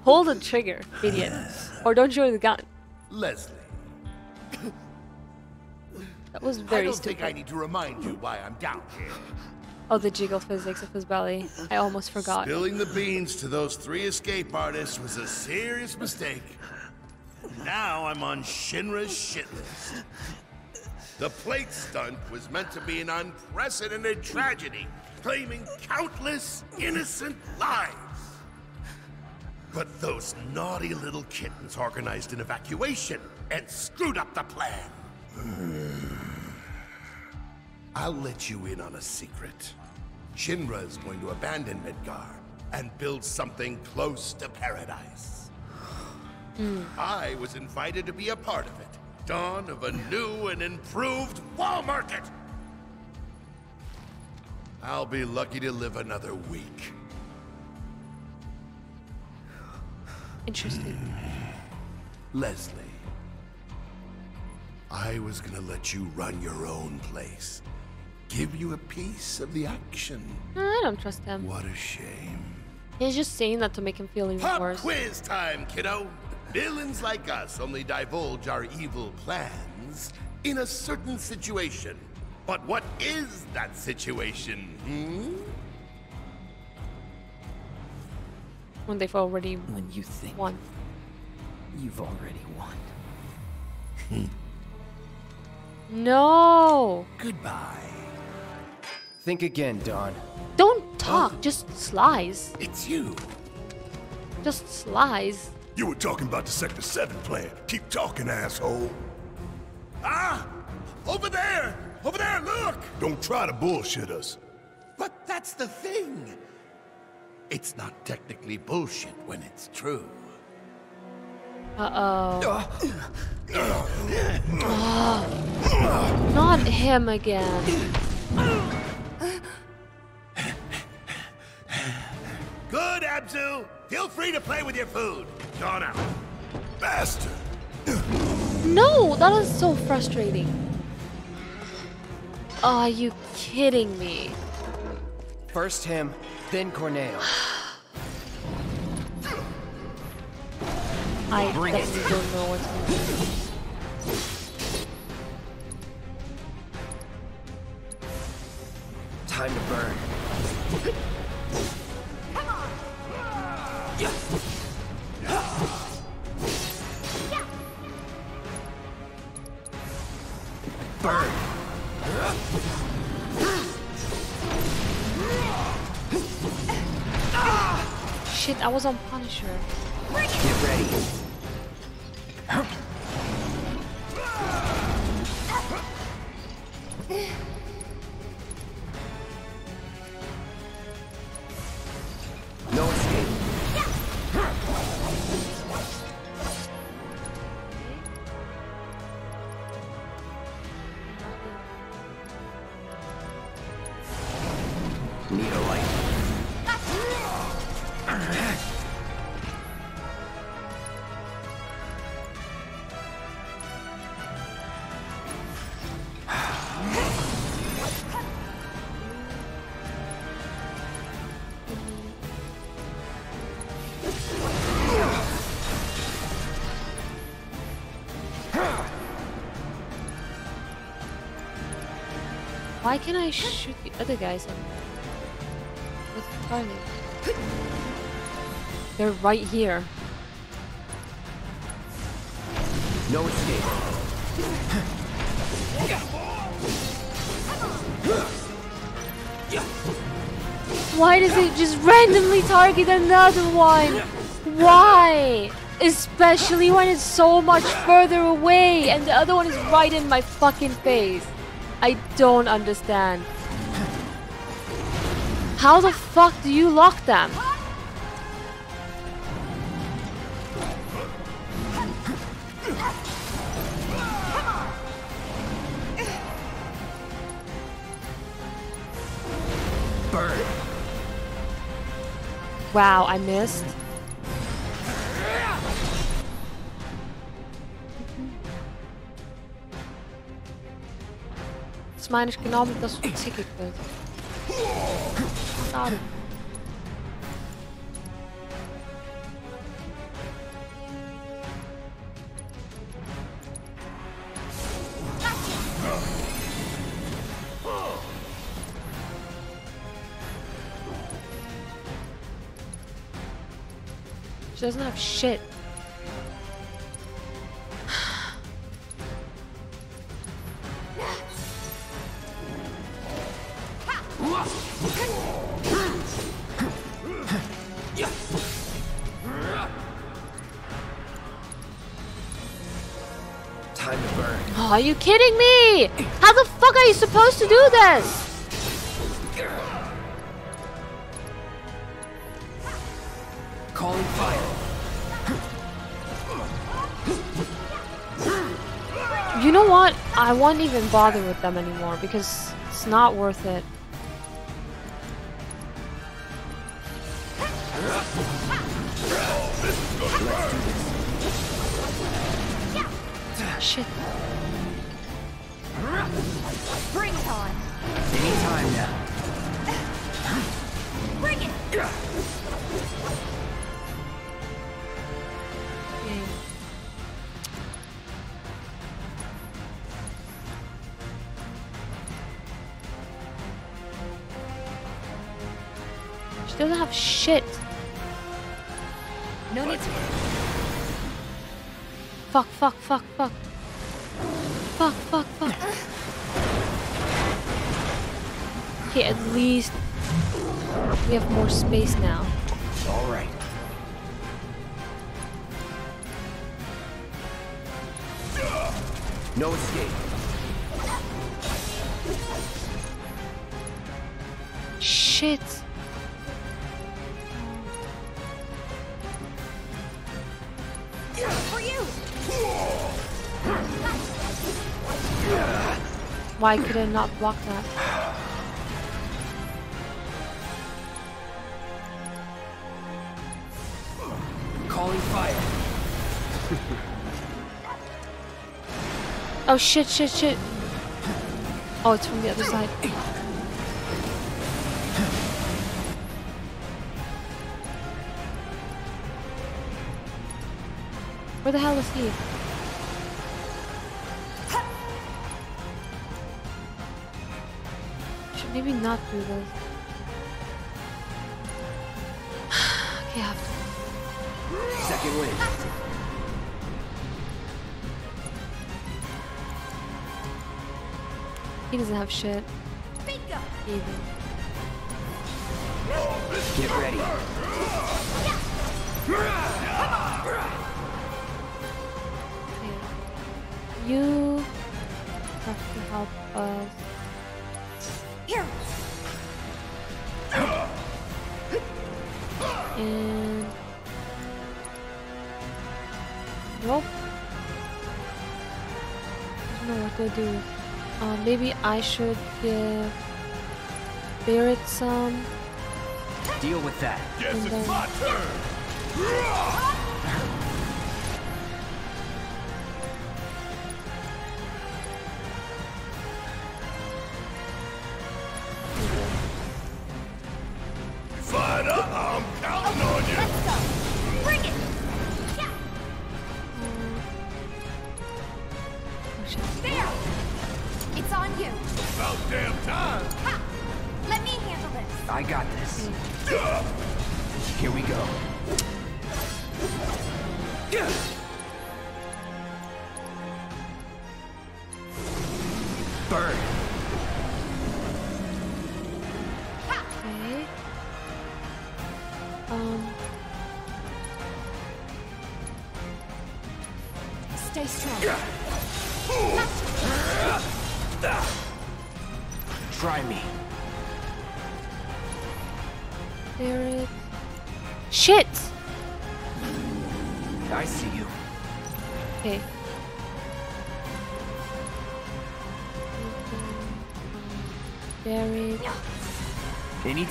hold the trigger, idiot. Or don't show the gun. Leslie. That was very stupid. I don't stupid. think I need to remind you why I'm down here. Oh, the jiggle physics of his belly. I almost forgot. Spilling the beans to those three escape artists was a serious mistake. Now I'm on Shinra's shit list. The plate stunt was meant to be an unprecedented tragedy, claiming countless innocent lives. But those naughty little kittens organized an evacuation and screwed up the plan. I'll let you in on a secret. Shinra is going to abandon Midgar and build something close to paradise. Mm. I was invited to be a part of it. Dawn of a new and improved Wall Market! I'll be lucky to live another week. Interesting. Leslie, I was gonna let you run your own place. give you a piece of the action. No, I don't trust him. What a shame. He's just saying that to make him feel even worse. Pop quiz time, kiddo. Villains like us only divulge our evil plans in a certain situation. But what is that situation? Hmm? When they've already when you think won. You've already won. No. Goodbye. Think again, Dawn. Don't talk. Oh. Just slice. It's you. Just slice. You were talking about the Sector seven plan. Keep talking, asshole. Ah! Over there! Over there, look! Don't try to bullshit us. But that's the thing. It's not technically bullshit when it's true. Uh-oh. Oh, not him again. Good, Abzu. Feel free to play with your food. Gone out. Bastard. No, that is so frustrating. Are you kidding me? First him, then Corneo. I Bring definitely it. don't know what's going on. Time to burn. Come on! Yeah. Burn! Ah. Shit, I was on Punisher. Get ready. Why can I shoot the other guys on with Harley? They're right here. No escape. Why does it just randomly target another one? Why? Especially when it's so much further away and the other one is right in my fucking face. I don't understand. How the fuck do you lock them? Burn. Wow, I missed. Ich meine, ich genau mit das Ticket wird. Schade. She doesn't have shit. Are you kidding me? How the fuck are you supposed to do this? Calling fire. You know what? I won't even bother with them anymore because it's not worth it. Shit. Bring it on. Any time now. Bring it. Yay. She doesn't have shit. No need to. Fuck, fuck, fuck, fuck. Fuck, fuck, fuck. Okay, at least we have more space now. All right. No escape. Shit. Why could I not block that? Calling fire. Oh shit, shit, shit. Oh, it's from the other side. Where the hell is he? Maybe not do this. Okay, I have to. Second wave. He doesn't have shit. Even. Get ready. Okay. You have to help us. Here. And nope. I don't know what to do. Uh, maybe I should give Barrett some. Deal with that. Yes, and it's my turn.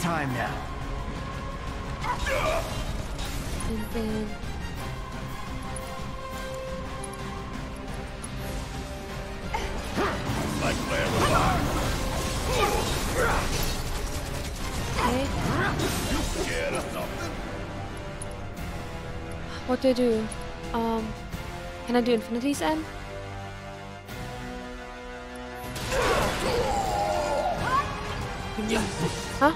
Time now. And then like okay. You scared of something? What do I do? Um can I do Infinity's End? Huh?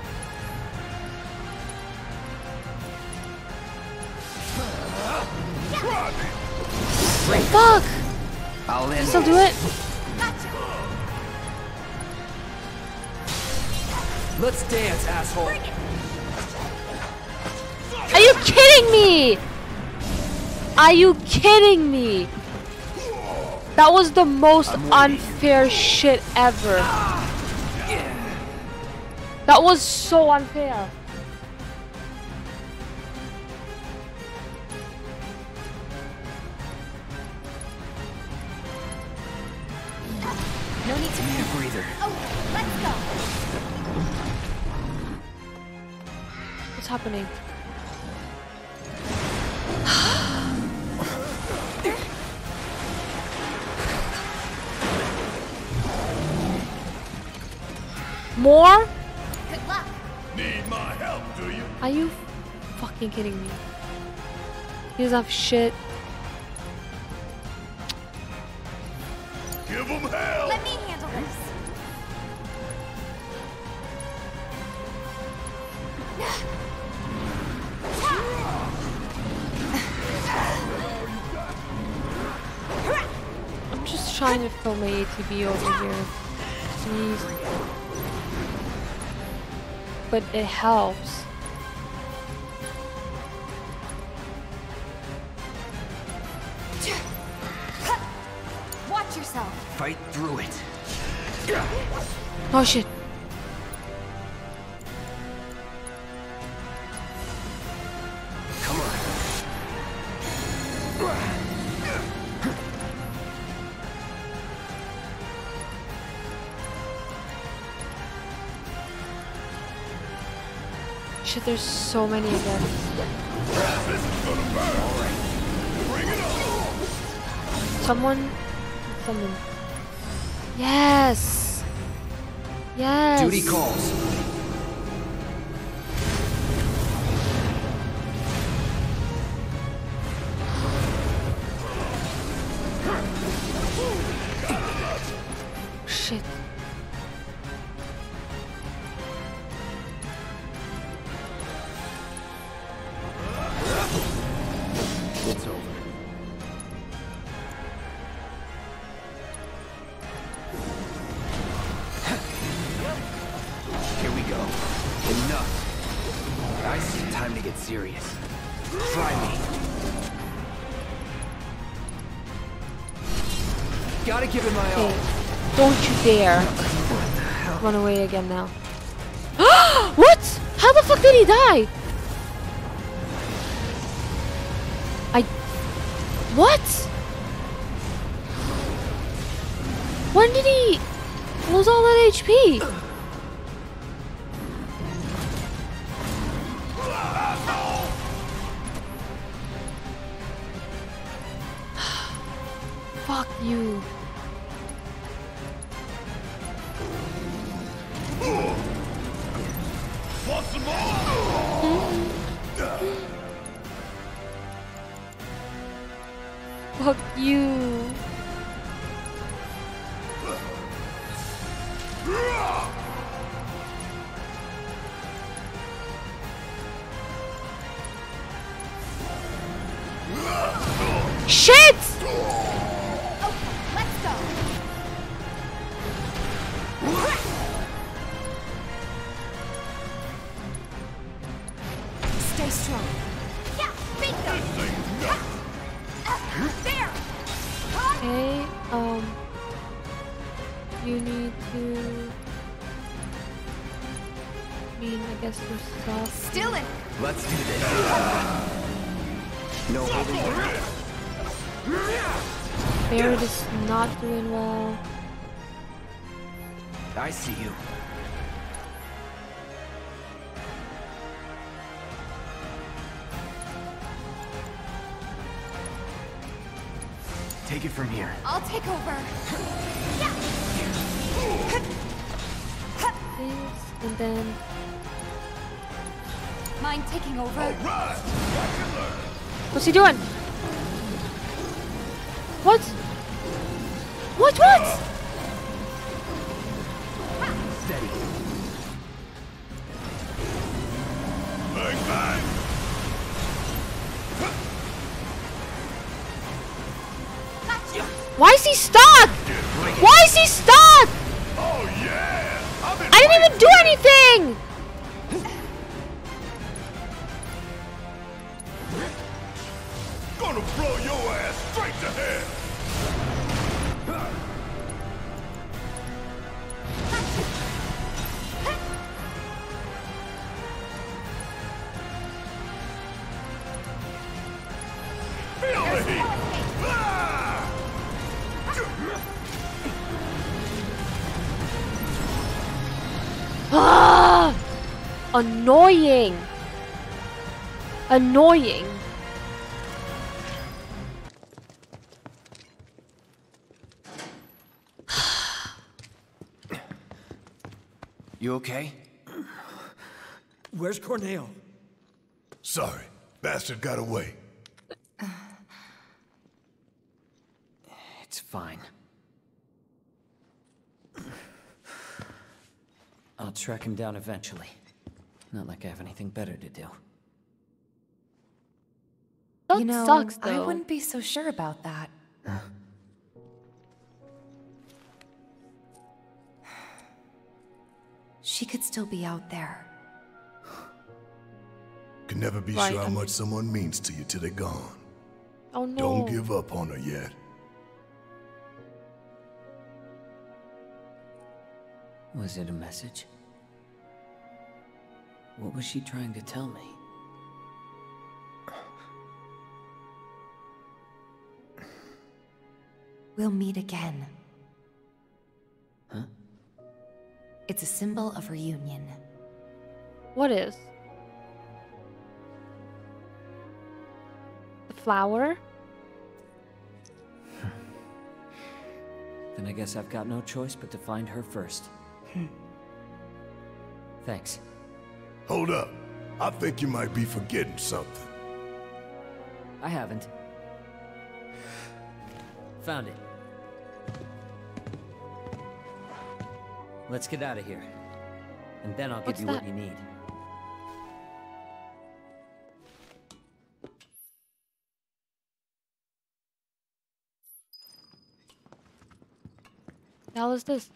Fuck! I'll end. Still do it. Let's dance, asshole. Are you kidding me? Are you kidding me? That was the most unfair shit ever. That was so unfair. Happening. More? Good luck. Need my help, do you? Are you fucking kidding me? He doesn't have shit. Give him hell. Let me handle this. I'm just trying to film my A T V over here. Jeez. But it helps. Watch yourself. Fight through it. Oh shit. There's so many of them. Someone, someone. Yes. Yes. Duty calls. Shit. There. Run away again now. What? How the fuck did he die? I. What? When did he lose all that H P? Fuck you. Fuck you. Shit! Okay, let's go. Stay strong. Yeah, bingo. There. Okay, um, you need to. I mean, I guess we're stuck. Still in. Let's do this. No holding back. Aerith is not doing well. I see you. Take it from here. I'll take over. This and then. Mind taking over? Right. What's he doing? What? What? What? Steady. Bang, bang. Why is he stuck? Why is he stuck? Oh, yeah. I didn't even do anything. Gonna blow your ass straight to hell. Feel the heat. Annoying. Annoying. You okay? Where's Corneo? Sorry. Bastard got away. It's fine. I'll track him down eventually. Not like I have anything better to do. That you know, sucks, though. I wouldn't be so sure about that. She could still be out there. Can never be right. sure how much someone means to you till they're gone. Oh no. Don't give up on her yet. Was it a message? What was she trying to tell me? We'll meet again. Huh? It's a symbol of reunion. What is? The flower? Then I guess I've got no choice but to find her first. Thanks. Hold up. I think you might be forgetting something. I haven't. Found it. Let's get out of here. And then I'll give What's you that? what you need. The hell is this?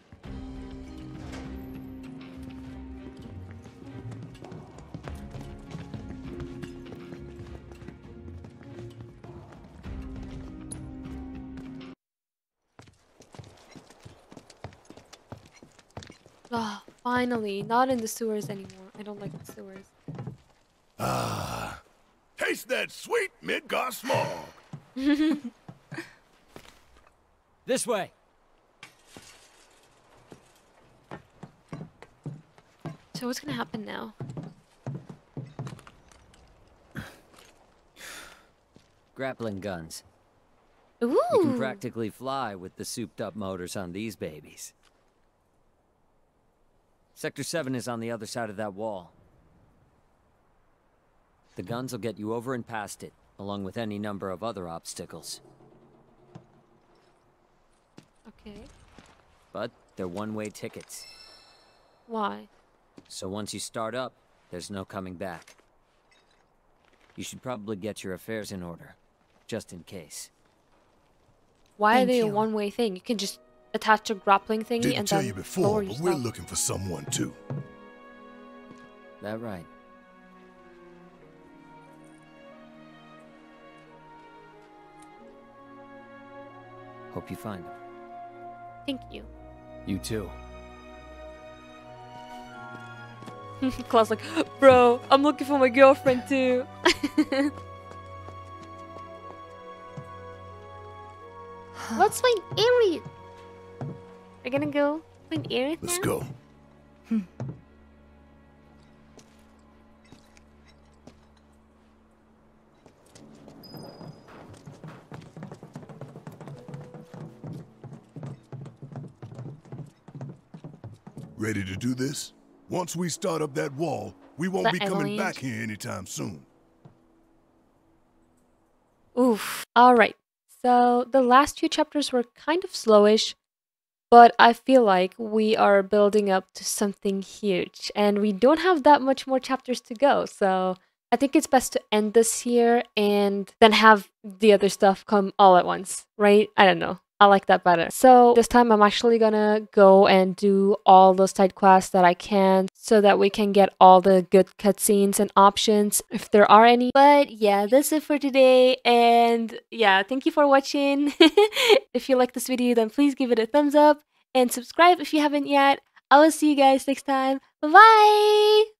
Ah, oh, finally, not in the sewers anymore. I don't like the sewers. Ah, uh, taste that sweet Midgar smog. This way. So what's gonna happen now? Grappling guns. Ooh. You can practically fly with the souped-up motors on these babies. Sector seven is on the other side of that wall. The guns will get you over and past it, along with any number of other obstacles. Okay. But they're one-way tickets. Why? So once you start up, there's no coming back. You should probably get your affairs in order, just in case. Why Thank are they you. a one-way thing? You can just... attach a grappling thingy Didn't and tell then you before, but we're looking for someone too. That right. Hope you find him. Thank you. You too. Claude's like, bro, I'm looking for my girlfriend too. Let's find Aerith. We're gonna go find Aerith. Let's now? go. Hmm. Ready to do this? Once we start up that wall, we won't the be avalanche. coming back here anytime soon. Oof. All right. So the last few chapters were kind of slowish. But I feel like we are building up to something huge. And we don't have that much more chapters to go. So I think it's best to end this here and then have the other stuff come all at once, right? I don't know. I like that better. So this time I'm actually gonna go and do all those side quests that I can so that we can get all the good cutscenes and options if there are any. But yeah, that's it for today. And yeah, thank you for watching. If you like this video, then please give it a thumbs up and subscribe if you haven't yet. I will see you guys next time. Bye-bye!